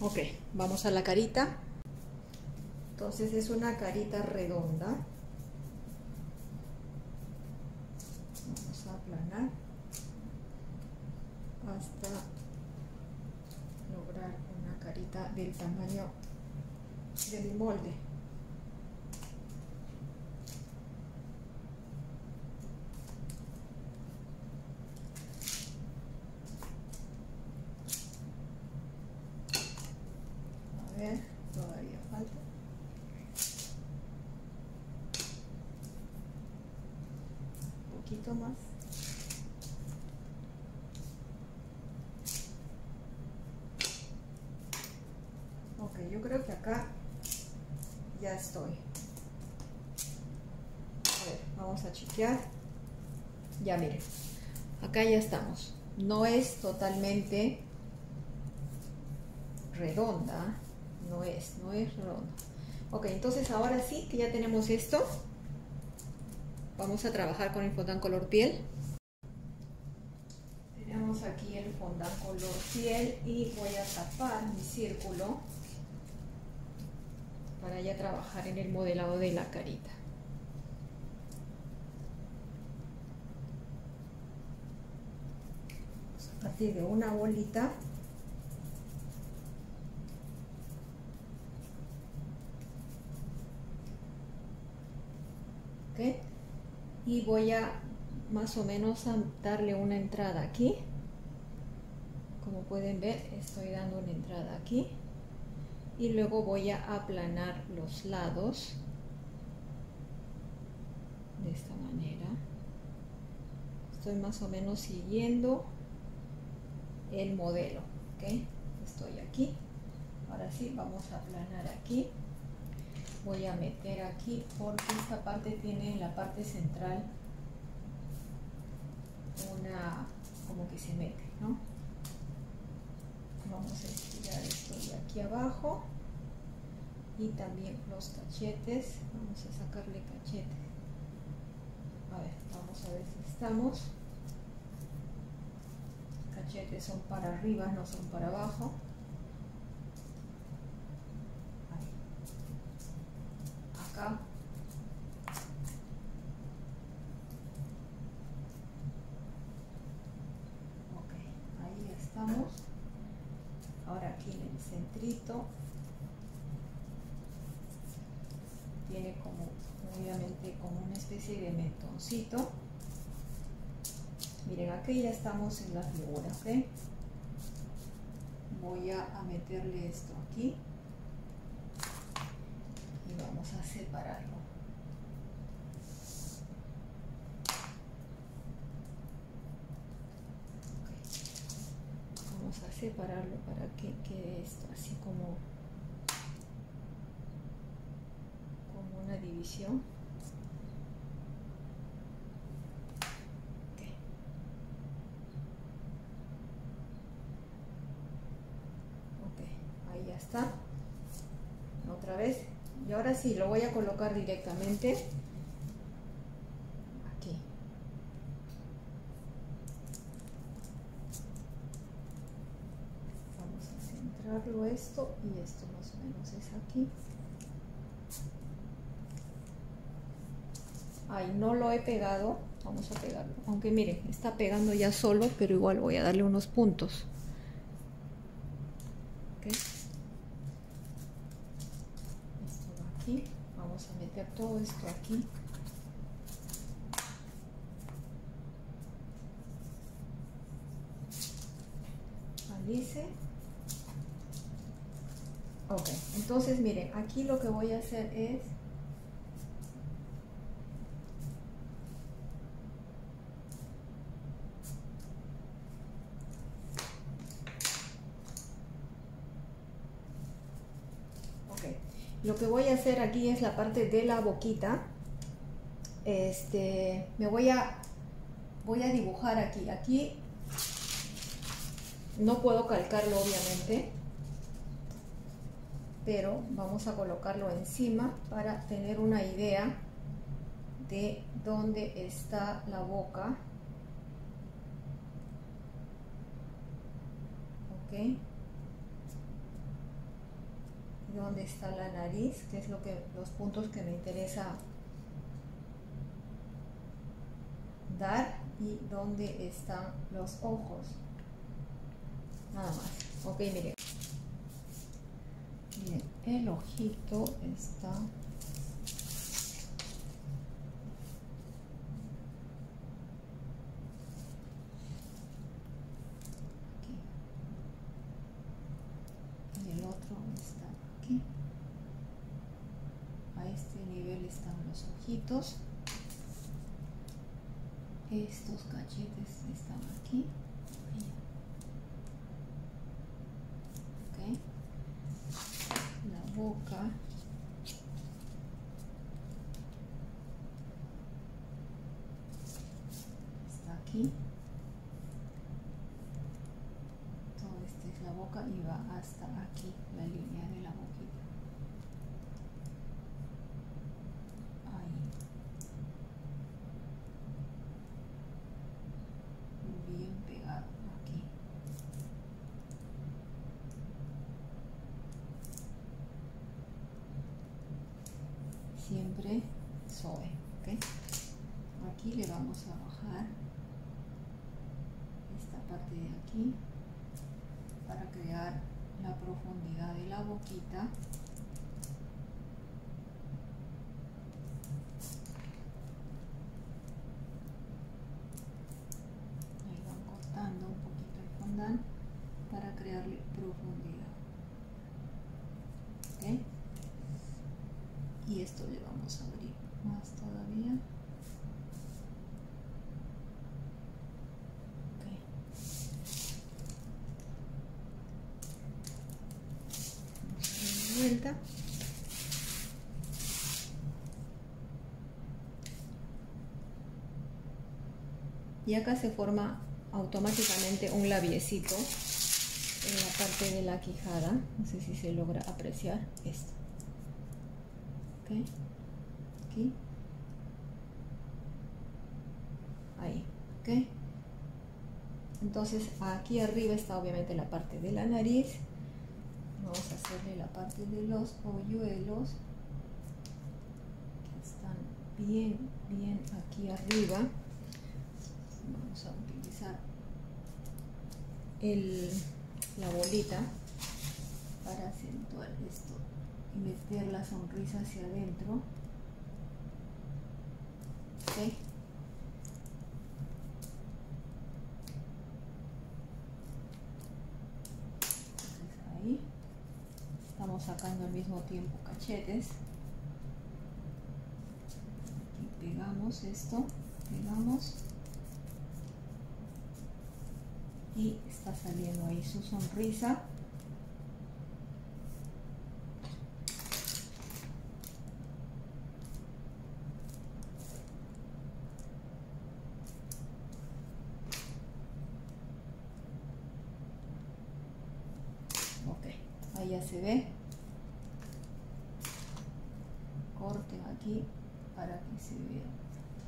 Ok, vamos a la carita. Entonces es una carita redonda. Vamos a aplanar hasta lograr una carita del tamaño del molde. A ver, todavía falta. Un poquito más. Ok, yo creo que acá ya estoy. A ver, vamos a chequear. Ya miren, acá ya estamos. No es totalmente redonda. No es, no es redondo. Ok, entonces ahora sí que ya tenemos esto. Vamos a trabajar con el fondant color piel. Tenemos aquí el fondant color piel y voy a tapar mi círculo para ya trabajar en el modelado de la carita. Pues a partir de una bolita. Okay. Y voy a más o menos a darle una entrada aquí. Como pueden ver, estoy dando una entrada aquí y luego voy a aplanar los lados de esta manera. Estoy más o menos siguiendo el modelo, ¿okay? Estoy aquí. Ahora sí, vamos a aplanar aquí. Voy a meter aquí porque esta parte tiene en la parte central una, como que se mete, ¿no? Vamos a estirar esto de aquí abajo y también los cachetes. Vamos a sacarle cachetes. A ver, vamos a ver si estamos. Los cachetes son para arriba, no son para abajo. Ok, ahí estamos. Ahora aquí en el centrito tiene como obviamente como una especie de mentoncito. Miren, aquí ya estamos en la figura, ¿ok? Voy a, a meterle esto aquí. Vamos a separarlo. Okay. Vamos a separarlo para que quede esto así como, como una división. Okay. Ok, ahí ya está. Otra vez. Y ahora sí, lo voy a colocar directamente aquí. Vamos a centrarlo esto y esto más o menos es aquí. Ay, no lo he pegado. Vamos a pegarlo. Aunque miren, está pegando ya solo, pero igual voy a darle unos puntos. ¿Okay? Vamos a meter todo esto aquí. Alice. Ok, entonces miren, aquí lo que voy a hacer es lo que voy a hacer aquí es la parte de la boquita. Este, me voy a voy a dibujar aquí. Aquí no puedo calcarlo obviamente, pero vamos a colocarlo encima para tener una idea de dónde está la boca. Ok, dónde está la nariz, que es lo que los puntos que me interesa dar, y dónde están los ojos, nada más. Ok, miren, miren el ojito está aquí y el otro está aquí. A este nivel están los ojitos. Estos cachetes están aquí. Okay. La boca. Está aquí. Todo este es la boca y va hasta aquí, la línea de la boquita. Siempre suave, ¿okay? Aquí le vamos a bajar esta parte de aquí para crear la profundidad de la boquita. Ahí van cortando un poquito el fondant para crearle profundidad. ¿Okay? Y esto le vamos a abrir más todavía. Okay. Vamos a dar vuelta. Y acá se forma automáticamente un labiecito en la parte de la quijada. No sé si se logra apreciar esto. Okay. Aquí. Ahí, ok. Entonces aquí arriba está obviamente la parte de la nariz. Vamos a hacerle la parte de los hoyuelos, que están bien, bien aquí arriba. Vamos a utilizar el, la bolita para acentuar esto. Meter la sonrisa hacia adentro. Okay. Entonces ahí estamos sacando al mismo tiempo cachetes. Aquí pegamos esto, pegamos y está saliendo ahí su sonrisa. Ya se ve, corten aquí para que se vea.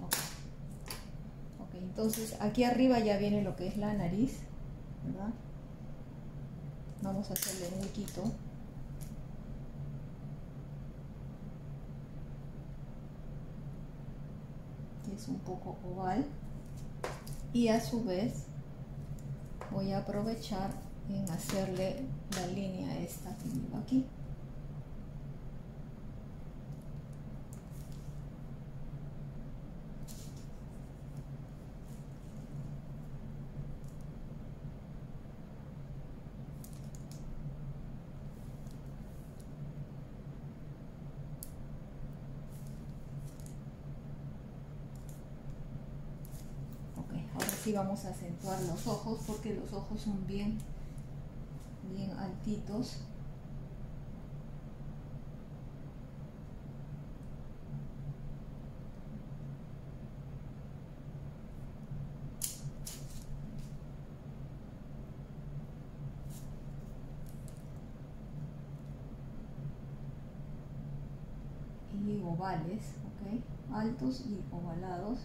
Okay. Okay, entonces aquí arriba ya viene lo que es la nariz, ¿verdad? Vamos a hacerle un huequito. Es un poco oval y a su vez voy a aprovechar en hacerle la línea esta que llevo aquí. Ok, ahora sí vamos a acentuar los ojos porque los ojos son bien bien altitos. y ovales, ¿okay? Altos y ovalados.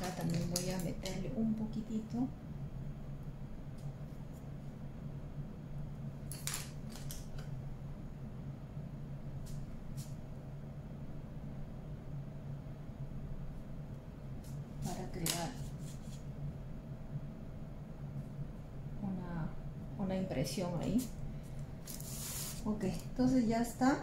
Acá también voy a meterle un poquitito. Impresión ahí. Ok, entonces ya está.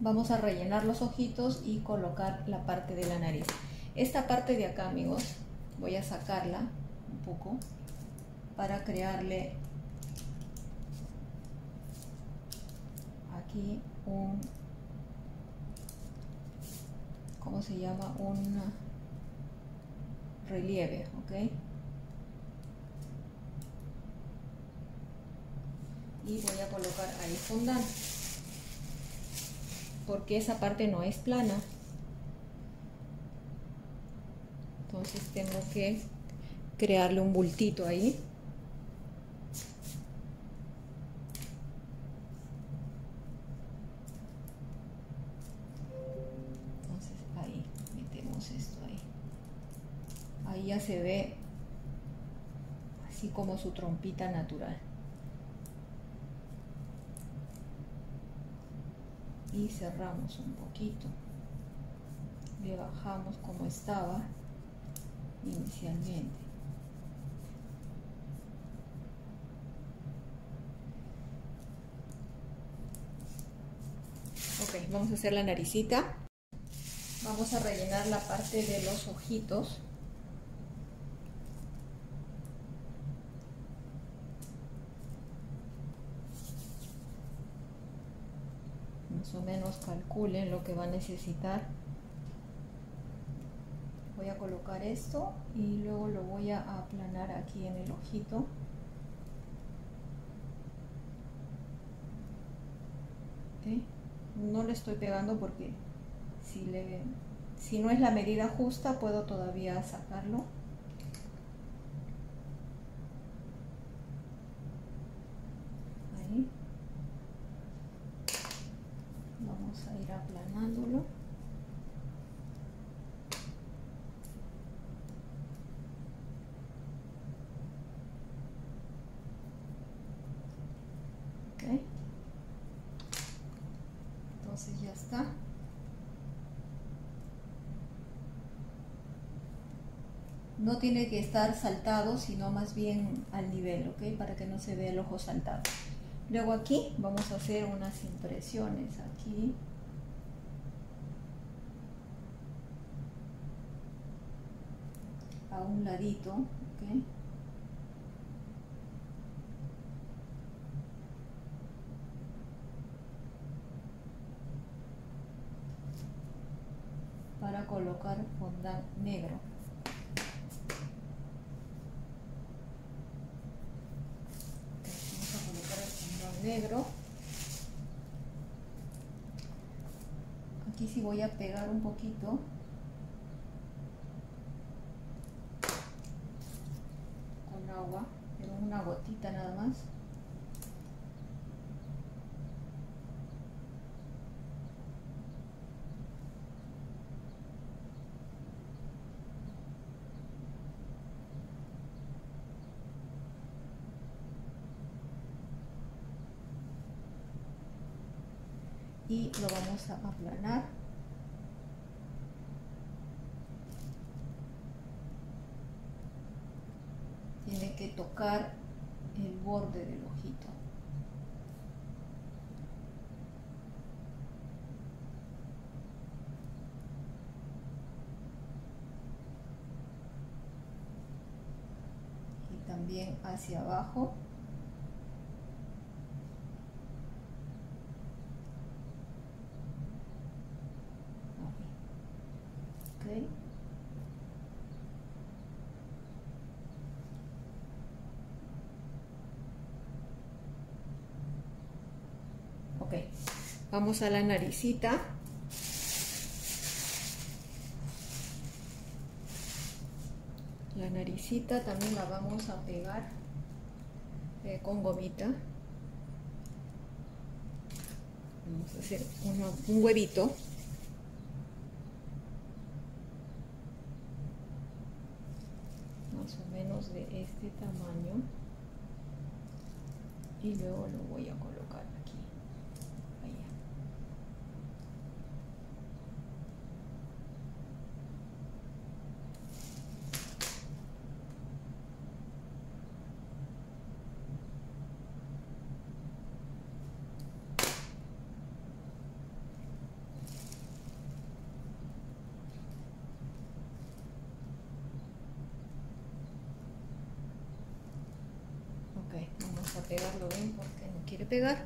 Vamos a rellenar los ojitos y colocar la parte de la nariz. Esta parte de acá, amigos, voy a sacarla un poco para crearle aquí un, ¿cómo se llama? Un relieve, ¿ok? Y voy a colocar ahí fondant, porque esa parte no es plana. Entonces tengo que crearle un bultito ahí. Ya se ve así como su trompita natural y cerramos un poquito, le bajamos como estaba inicialmente . Ok, vamos a hacer la naricita. Vamos a rellenar la parte de los ojitos. Más o menos calculen lo que va a necesitar. Voy a colocar esto y luego lo voy a aplanar aquí en el ojito. ¿Okay? No le estoy pegando porque si, le, si no es la medida justa puedo todavía sacarlo. Ahí. Vamos a ir aplanándolo. Ok. Entonces ya está. No tiene que estar saltado, sino más bien al nivel, ¿ok? Para que no se vea el ojo saltado. Luego aquí vamos a hacer unas impresiones aquí. A un ladito, ¿ok? Para colocar fondant negro. Negro. Aquí sí voy a pegar un poquito. Con agua, pero una gotita nada más. Y lo vamos a aplanar. Tiene que tocar el borde del ojito. Y también hacia abajo. Vamos a la naricita. La naricita también la vamos a pegar eh, con gomita. Vamos a hacer uno, un huevito. Más o menos de este tamaño. Y luego lo voy a colocar aquí. A pegarlo bien porque no quiere pegar.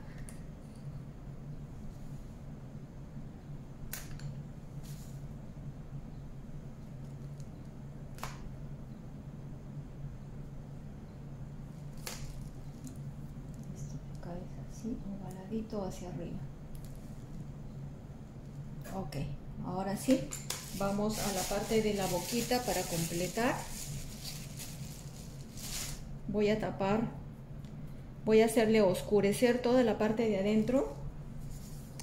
Esto acá es así, ovaladito hacia arriba. Ok, ahora sí, vamos a la parte de la boquita para completar. Voy a tapar. Voy a hacerle oscurecer toda la parte de adentro.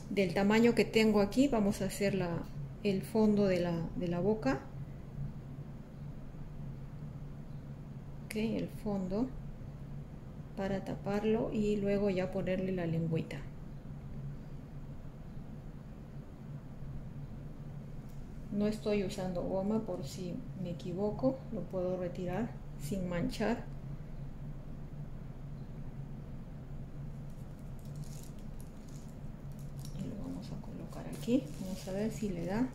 Del tamaño que tengo aquí, vamos a hacer la, el fondo de la, de la boca. Ok, el fondo para taparlo y luego ya ponerle la lengüita. No estoy usando goma por si me equivoco, lo puedo retirar sin manchar. Aquí. Vamos a ver si le da,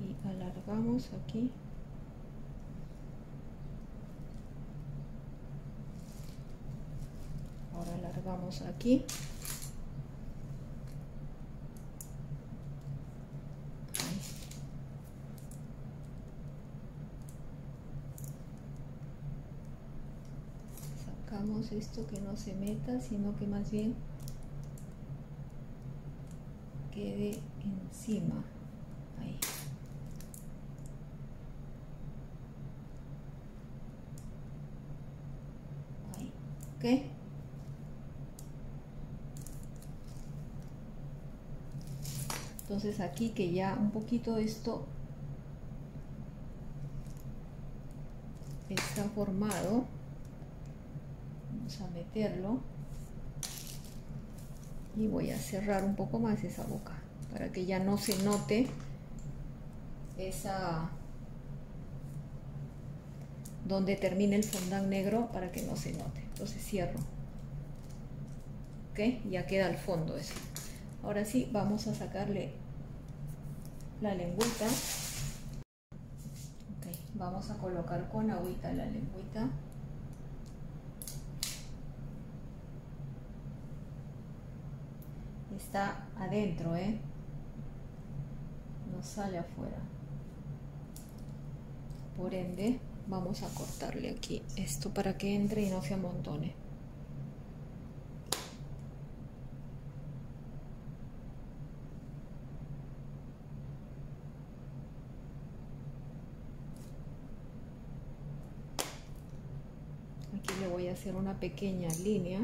y alargamos aquí, ahora alargamos aquí, esto que no se meta, sino que más bien quede encima. Ahí. Ahí. ¿Ok? Entonces aquí que ya un poquito esto está formado, vamos a meterlo y voy a cerrar un poco más esa boca para que ya no se note esa donde termina el fondant negro, para que no se note. Entonces cierro. Ok, ya queda al fondo eso. Ahora sí vamos a sacarle la lengüita. Ok, vamos a colocar con agüita la lengüita. Está adentro, ¿eh? No sale afuera. Por ende, vamos a cortarle aquí esto para que entre y no se amontone. Aquí le voy a hacer una pequeña línea.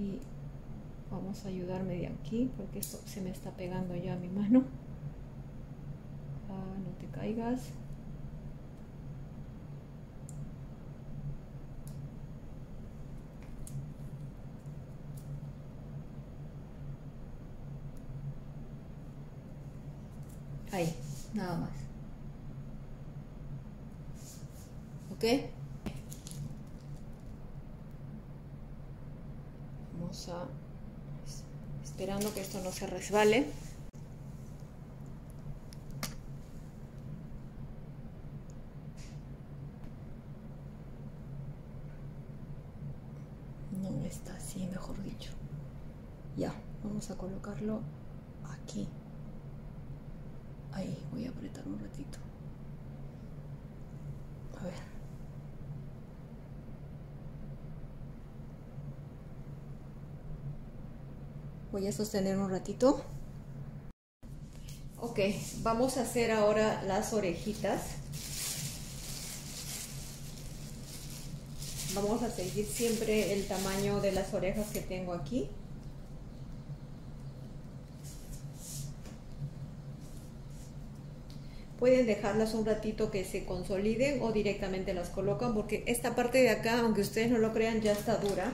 Y vamos a ayudarme de aquí porque esto se me está pegando ya a mi mano. Ah, no te caigas. Ahí, nada más. ¿Ok? A, esperando que esto no se resbale. No está así, mejor dicho. Ya, vamos a colocarlo aquí. Ahí, voy a apretar un ratito. A voy a sostener un ratito. Ok, vamos a hacer ahora las orejitas. Vamos a seguir siempre el tamaño de las orejas que tengo aquí. Pueden dejarlas un ratito que se consoliden o directamente las colocan, porque esta parte de acá, aunque ustedes no lo crean, ya está dura.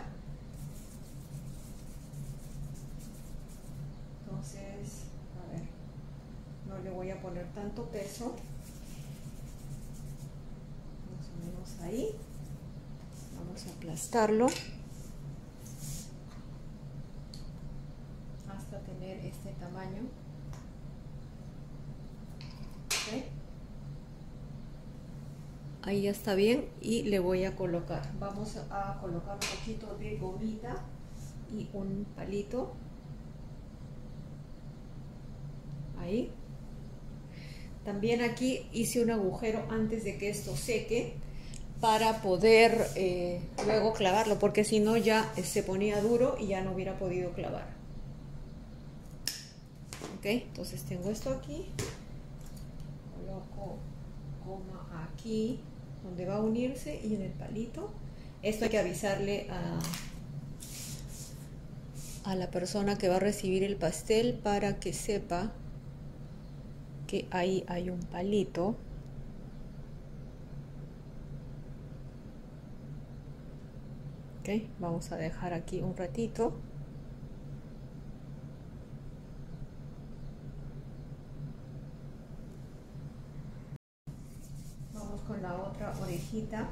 Entonces, a ver, no le voy a poner tanto peso. Más o menos ahí. Vamos a aplastarlo hasta tener este tamaño. Ahí ya está bien, y le voy a colocar, vamos a colocar un poquito de gomita y un palito ahí. También aquí hice un agujero antes de que esto seque para poder eh, luego clavarlo, porque si no ya se ponía duro y ya no hubiera podido clavar. Ok, entonces tengo esto aquí, coloco goma aquí donde va a unirse y en el palito. Esto hay que avisarle a, a la persona que va a recibir el pastel para que sepa que ahí hay un palito. Ok, vamos a dejar aquí un ratito. Vamos con la otra orejita.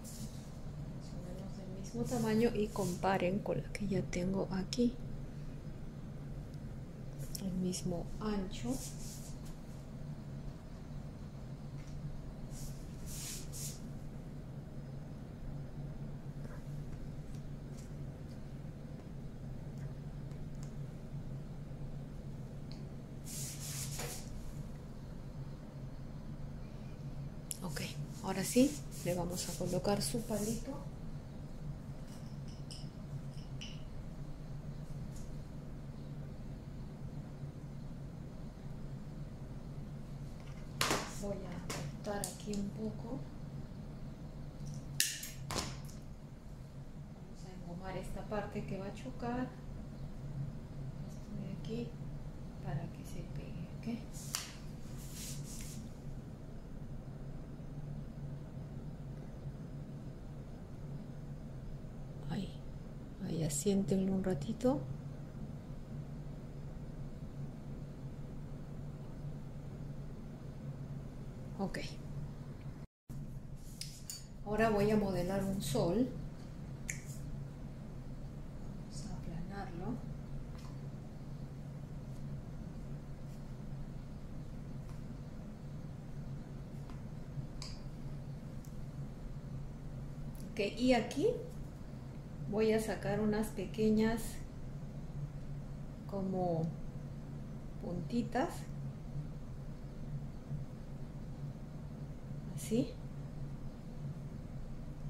Más o menos del mismo tamaño, y comparen con la que ya tengo aquí. El mismo ancho. Ok, ahora sí, le vamos a colocar su palito. Voy a cortar aquí un poco. Vamos a engomar esta parte que va a chocar. Esto de aquí, para que se pegue, ¿ok? Siéntenlo un ratito. Ok. Ahora voy a modelar un sol. Vamos a aplanarlo. Ok, y aquí voy a sacar unas pequeñas como puntitas, así,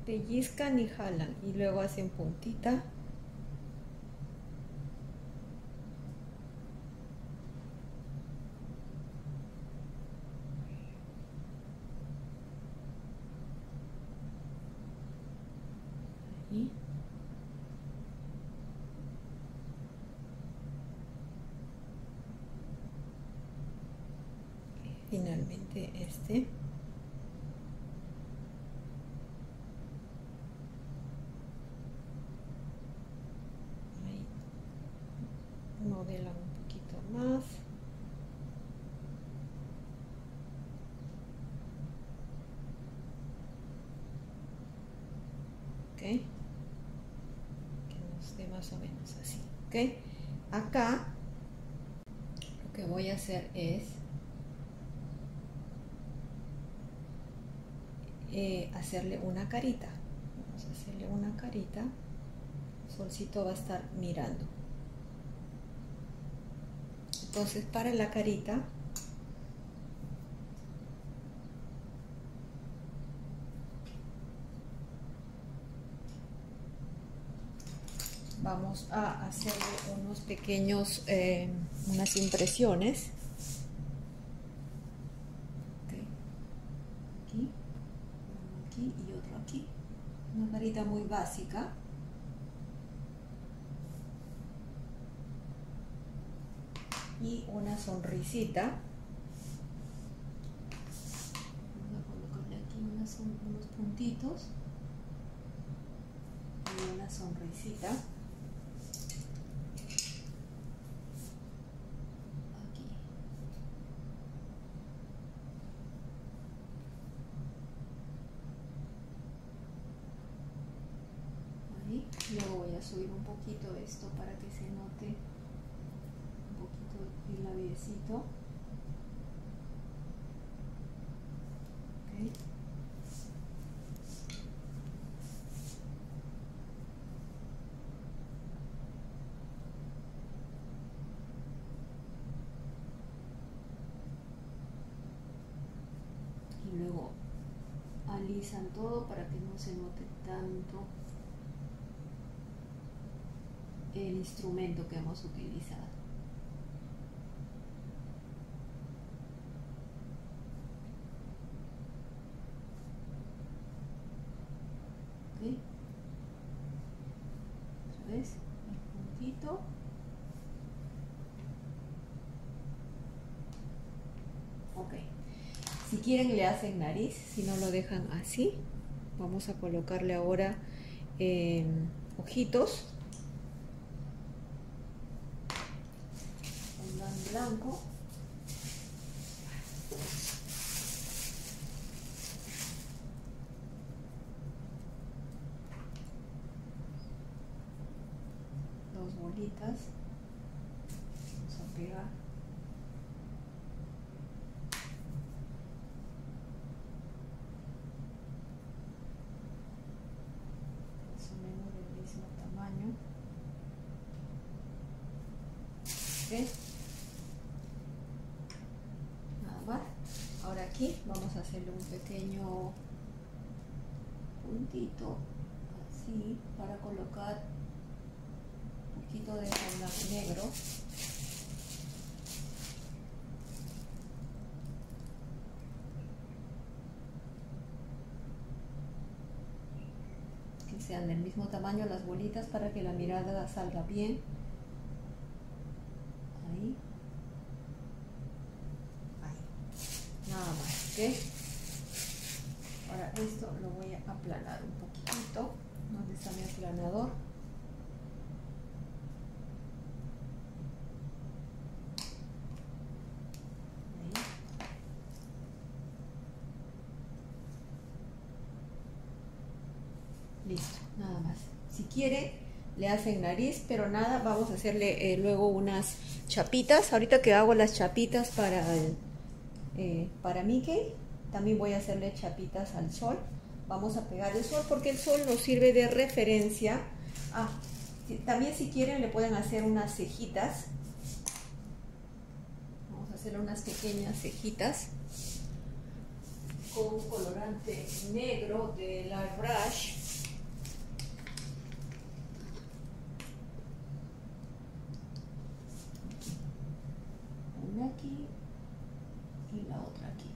pellizcan y jalan y luego hacen puntita. Ahí. Finalmente este. Ahí. Modelan un poquito más. Ok. Que nos dé más o menos así. Ok. Acá lo que voy a hacer es Eh, hacerle una carita. Vamos a hacerle una carita. El solcito va a estar mirando. Entonces, para la carita vamos a hacer unos pequeños, eh, unas impresiones. Okay. Aquí, uno aquí y otro aquí. Una varita muy básica. Y una sonrisita. Vamos a colocarle aquí unas, unos puntitos y una sonrisita. Aquí. Ahí. Luego voy a subir un poquito esto para que se note el labiecito. Okay. Y luego alisan todo para que no se note tanto el instrumento que hemos utilizado. ¿Ves? El puntito. Ok. Si quieren le hacen nariz, si no lo dejan así. Vamos a colocarle ahora eh, ojitos. Pongan blanco. Bolitas, vamos a pegar, más o menos del mismo tamaño. ¿Ves? Nada más. Ahora aquí vamos a hacerle un pequeño puntito así para colocar un poquito de blanco negro. Que sean del mismo tamaño las bolitas para que la mirada salga bien. Ahí. Ahí. Nada más, ¿ok? Ahora esto lo voy a aplanar un poquitito. ¿Dónde está mi aplanador? Listo, nada más. Si quiere, le hacen nariz, pero nada, vamos a hacerle eh, luego unas chapitas. Ahorita que hago las chapitas para, el, eh, para Mickey, también voy a hacerle chapitas al sol. Vamos a pegar el sol porque el sol nos sirve de referencia. Ah, también si quieren le pueden hacer unas cejitas. Vamos a hacerle unas pequeñas cejitas con un colorante negro de la brush. Aquí y la otra aquí,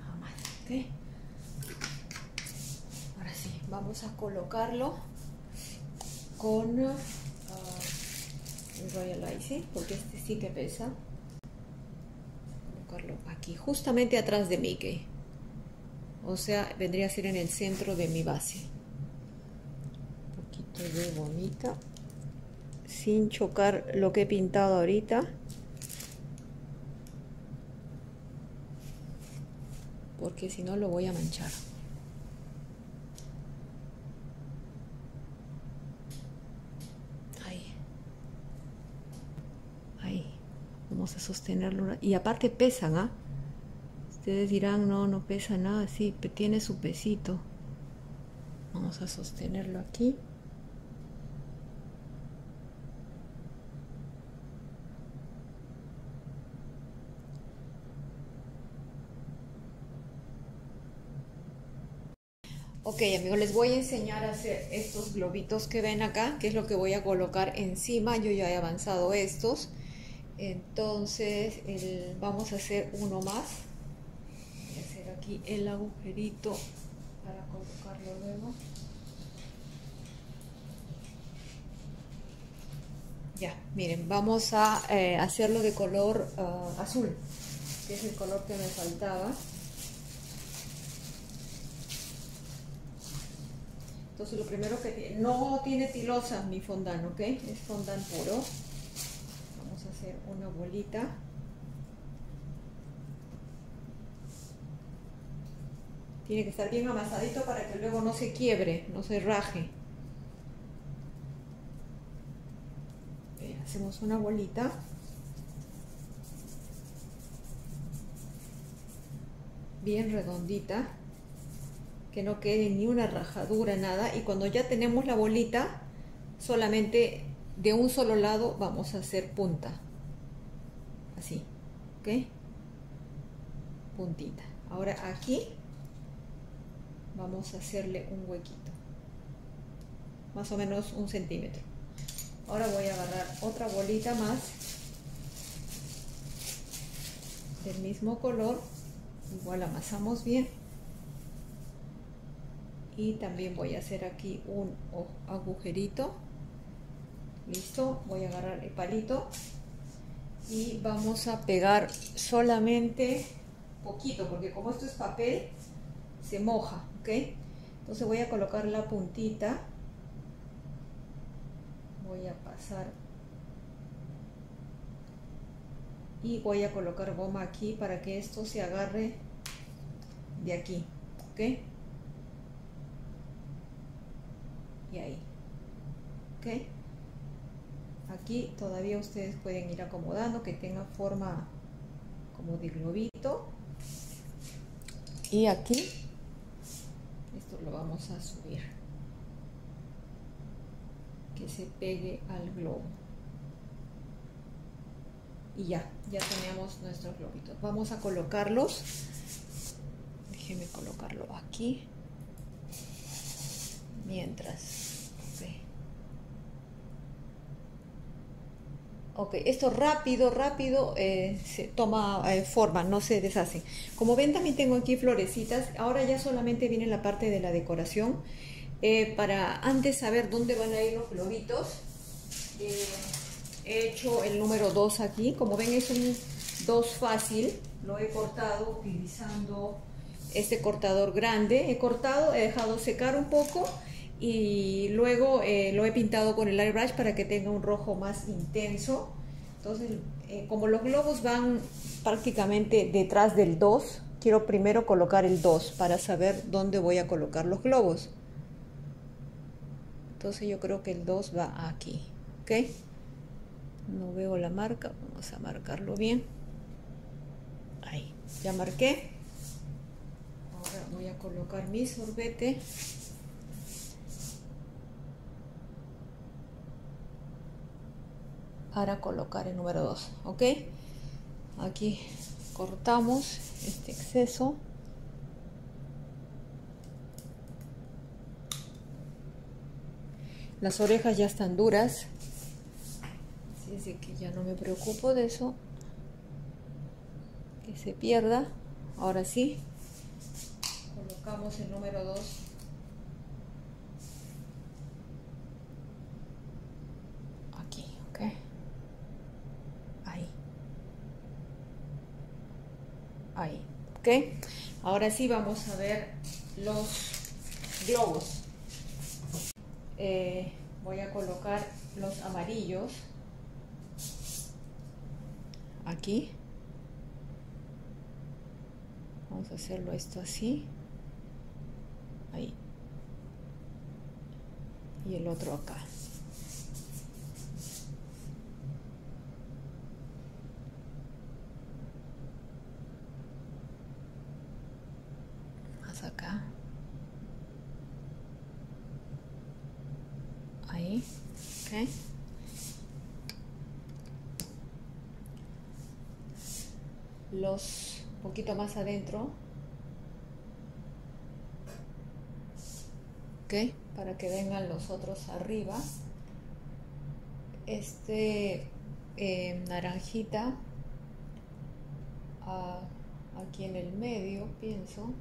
nada más, ¿ok? Ahora sí, vamos a colocarlo con uh, el Royal Icy, porque este sí que pesa. Vamos a colocarlo aquí, justamente atrás de Mickey, o sea, vendría a ser en el centro de mi base. Un poquito de bonita, sin chocar lo que he pintado ahorita, porque si no lo voy a manchar. Ahí, ahí, vamos a sostenerlo. Y aparte pesan, ¿ah? ¿eh? Ustedes dirán, no, no pesa nada, sí, tiene su pesito. Vamos a sostenerlo aquí. Ok, amigos, les voy a enseñar a hacer estos globitos que ven acá, que es lo que voy a colocar encima. Yo ya he avanzado estos, entonces el, vamos a hacer uno más. Voy a hacer aquí el agujerito para colocarlo luego. Ya, miren, vamos a eh, hacerlo de color uh, azul, que es el color que me faltaba. Entonces lo primero que tiene, no tiene tilosas mi fondant, ¿ok? Es fondant puro. Vamos a hacer una bolita. Tiene que estar bien amasadito para que luego no se quiebre, no se raje. Bien, hacemos una bolita. Bien redondita, que no quede ni una rajadura, nada. Y cuando ya tenemos la bolita, solamente de un solo lado vamos a hacer punta, así, ¿ok? Puntita. Ahora aquí vamos a hacerle un huequito, más o menos un centímetro. Ahora voy a agarrar otra bolita más del mismo color, igual amasamos bien. Y también voy a hacer aquí un agujerito. Listo, voy a agarrar el palito y vamos a pegar solamente poquito, porque como esto es papel, se moja, ¿ok? Entonces voy a colocar la puntita. Voy a pasar y voy a colocar goma aquí para que esto se agarre de aquí, ¿ok? Y ahí, ¿ok? Aquí todavía ustedes pueden ir acomodando que tenga forma como de globito. Y aquí esto lo vamos a subir, que se pegue al globo. Y ya, ya tenemos nuestros globitos. Vamos a colocarlos. Déjenme colocarlo aquí mientras, ok, okay. Esto rápido, rápido eh, se toma eh, forma, no se deshace. Como ven, también tengo aquí florecitas. Ahora ya solamente viene la parte de la decoración. Eh, para antes saber dónde van a ir los globitos, eh, he hecho el número dos aquí. Como ven, es un dos fácil. Lo he cortado utilizando este cortador grande. He cortado, he dejado secar un poco y luego eh, lo he pintado con el airbrush para que tenga un rojo más intenso. Entonces, eh, como los globos van prácticamente detrás del dos, quiero primero colocar el dos para saber dónde voy a colocar los globos. Entonces yo creo que el dos va aquí, ¿ok? No veo la marca, vamos a marcarlo bien. Ahí, ya marqué. Ahora voy a colocar mi sorbete. Para colocar el número dos, ¿ok? Aquí cortamos este exceso. Las orejas ya están duras, así es de que ya no me preocupo de eso, que se pierda. Ahora sí, colocamos el número dos. Aquí, ¿ok? Ahí, ¿ok? Ahora sí vamos a ver los globos. Eh, voy a colocar los amarillos aquí. Vamos a hacerlo esto así. Ahí. Y el otro acá. Acá, ahí, ok. Los un poquito más adentro, ¿ok? Para que vengan los otros arriba. Este eh, naranjita ah, aquí en el medio, pienso.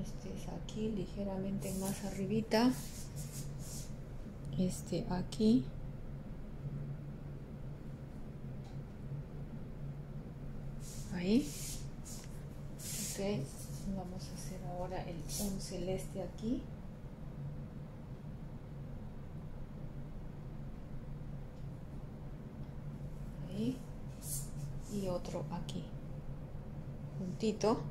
Este es aquí, ligeramente más arribita. Este aquí. Ahí. Ok, vamos a hacer ahora el un celeste aquí. Ahí. Y otro aquí. Juntito.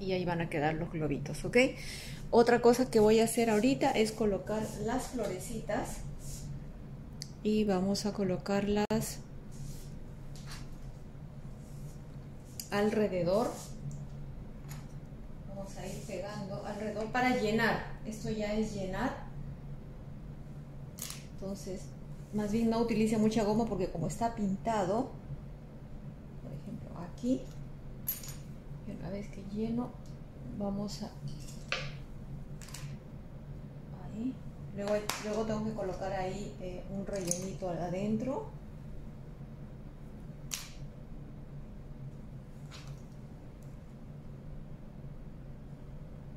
Y ahí van a quedar los globitos, ¿ok? Otra cosa que voy a hacer ahorita es colocar las florecitas. Y vamos a colocarlas alrededor. Vamos a ir pegando alrededor para llenar. Esto ya es llenar. Entonces, más bien no utilice mucha goma porque como está pintado, por ejemplo, aquí. Una vez que lleno, vamos a ahí. Luego, luego tengo que colocar ahí eh, un rellenito adentro.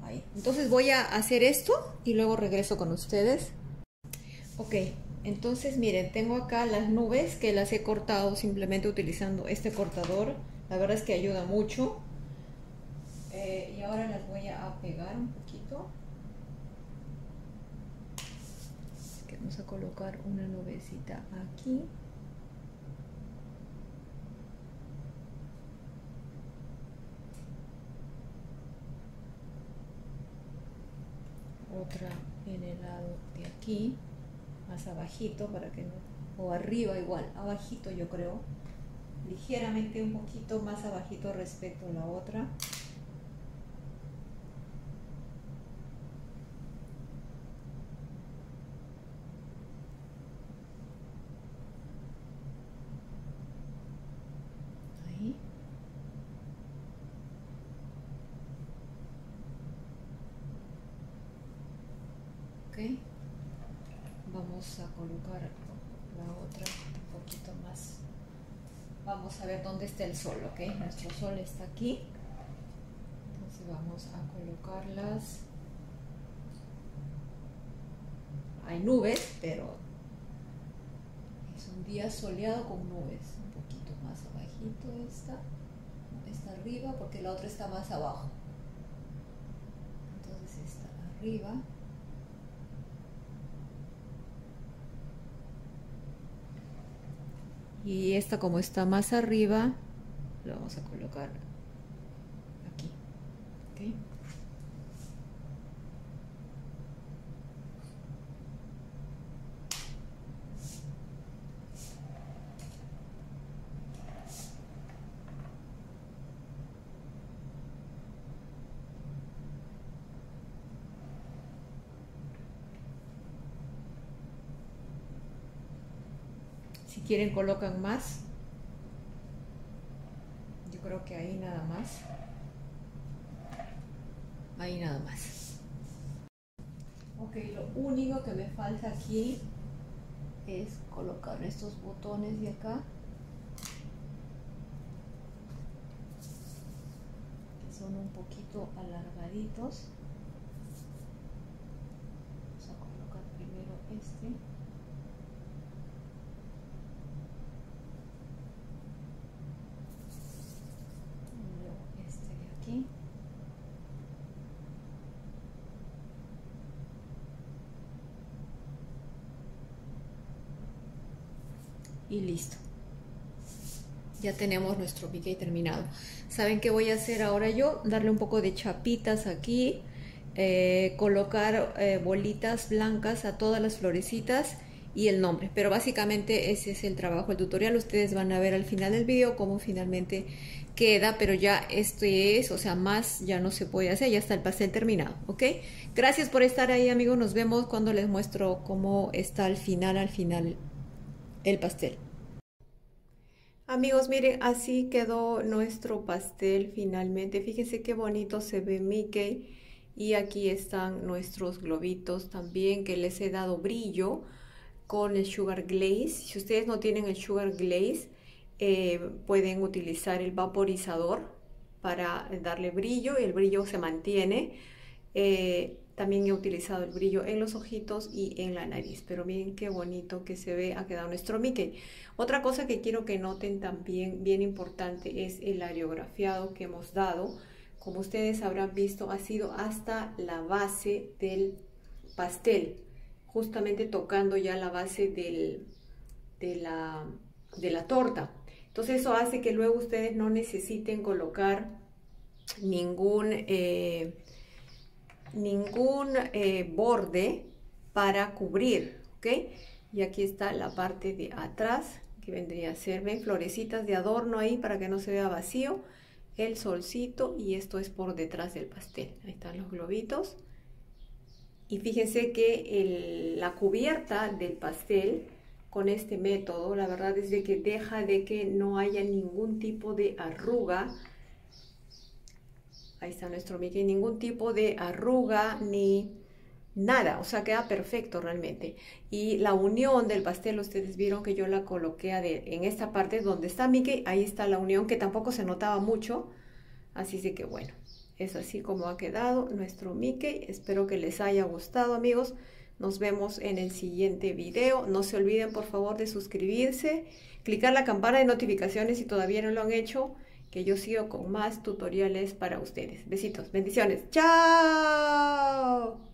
Ahí. Entonces voy a hacer esto y luego regreso con ustedes. Ok, entonces miren, tengo acá las nubes que las he cortado simplemente utilizando este cortador. La verdad es que ayuda mucho. Eh, y ahora las voy a pegar un poquito. Así que vamos a colocar una nubecita aquí. Otra en el lado de aquí, más abajito para que no, o arriba igual, abajito yo creo. Ligeramente un poquito más abajito respecto a la otra. Vamos a colocar la otra un poquito más. Vamos a ver dónde está el sol, ¿ok? Nuestro sol está aquí. Entonces vamos a colocarlas. Hay nubes, pero es un día soleado con nubes. Un poquito más abajito esta. Esta arriba porque la otra está más abajo. Entonces esta arriba. Y esta como está más arriba, lo vamos a colocar aquí, ¿okay? Si quieren colocan más, yo creo que ahí nada más, ahí nada más. Ok, lo único que me falta aquí es colocar estos botones de acá, que son un poquito alargaditos. Vamos a colocar primero este. Y listo, ya tenemos nuestro piqué terminado. ¿Saben qué voy a hacer ahora yo? Darle un poco de chapitas aquí, eh, colocar eh, bolitas blancas a todas las florecitas y el nombre. Pero básicamente ese es el trabajo, el tutorial. Ustedes van a ver al final del video cómo finalmente queda, pero ya esto es, o sea, más ya no se puede hacer, ya está el pastel terminado, ¿ok? Gracias por estar ahí, amigos, nos vemos cuando les muestro cómo está al final, al final el pastel. Amigos, miren, así quedó nuestro pastel finalmente. Fíjense qué bonito se ve Mickey. Y aquí están nuestros globitos también, que les he dado brillo con el Sugar Glaze. Si ustedes no tienen el Sugar Glaze, eh, pueden utilizar el vaporizador para darle brillo. El brillo se mantiene. Eh, también he utilizado el brillo en los ojitos y en la nariz. Pero miren qué bonito que se ve, ha quedado nuestro Mickey. Otra cosa que quiero que noten también, bien importante, es el aerografiado que hemos dado. Como ustedes habrán visto, ha sido hasta la base del pastel, justamente tocando ya la base del, de, la, de la torta. Entonces eso hace que luego ustedes no necesiten colocar ningún, eh, ningún eh, borde para cubrir, ¿ok? Y aquí está la parte de atrás, que vendría a ser, ven, florecitas de adorno ahí para que no se vea vacío. El solcito, y esto es por detrás del pastel. Ahí están los globitos. Y fíjense que el, la cubierta del pastel con este método, la verdad es de que deja de que no haya ningún tipo de arruga. Ahí está nuestro Mickey, ningún tipo de arruga ni nada, o sea, queda perfecto realmente. Y la unión del pastel, ustedes vieron que yo la coloqué en esta parte donde está Mickey, ahí está la unión, que tampoco se notaba mucho. Así de que bueno, es así como ha quedado nuestro Mickey. Espero que les haya gustado, amigos. Nos vemos en el siguiente video. No se olviden, por favor, de suscribirse, clicar la campana de notificaciones si todavía no lo han hecho, que yo sigo con más tutoriales para ustedes. Besitos, bendiciones. ¡Chao!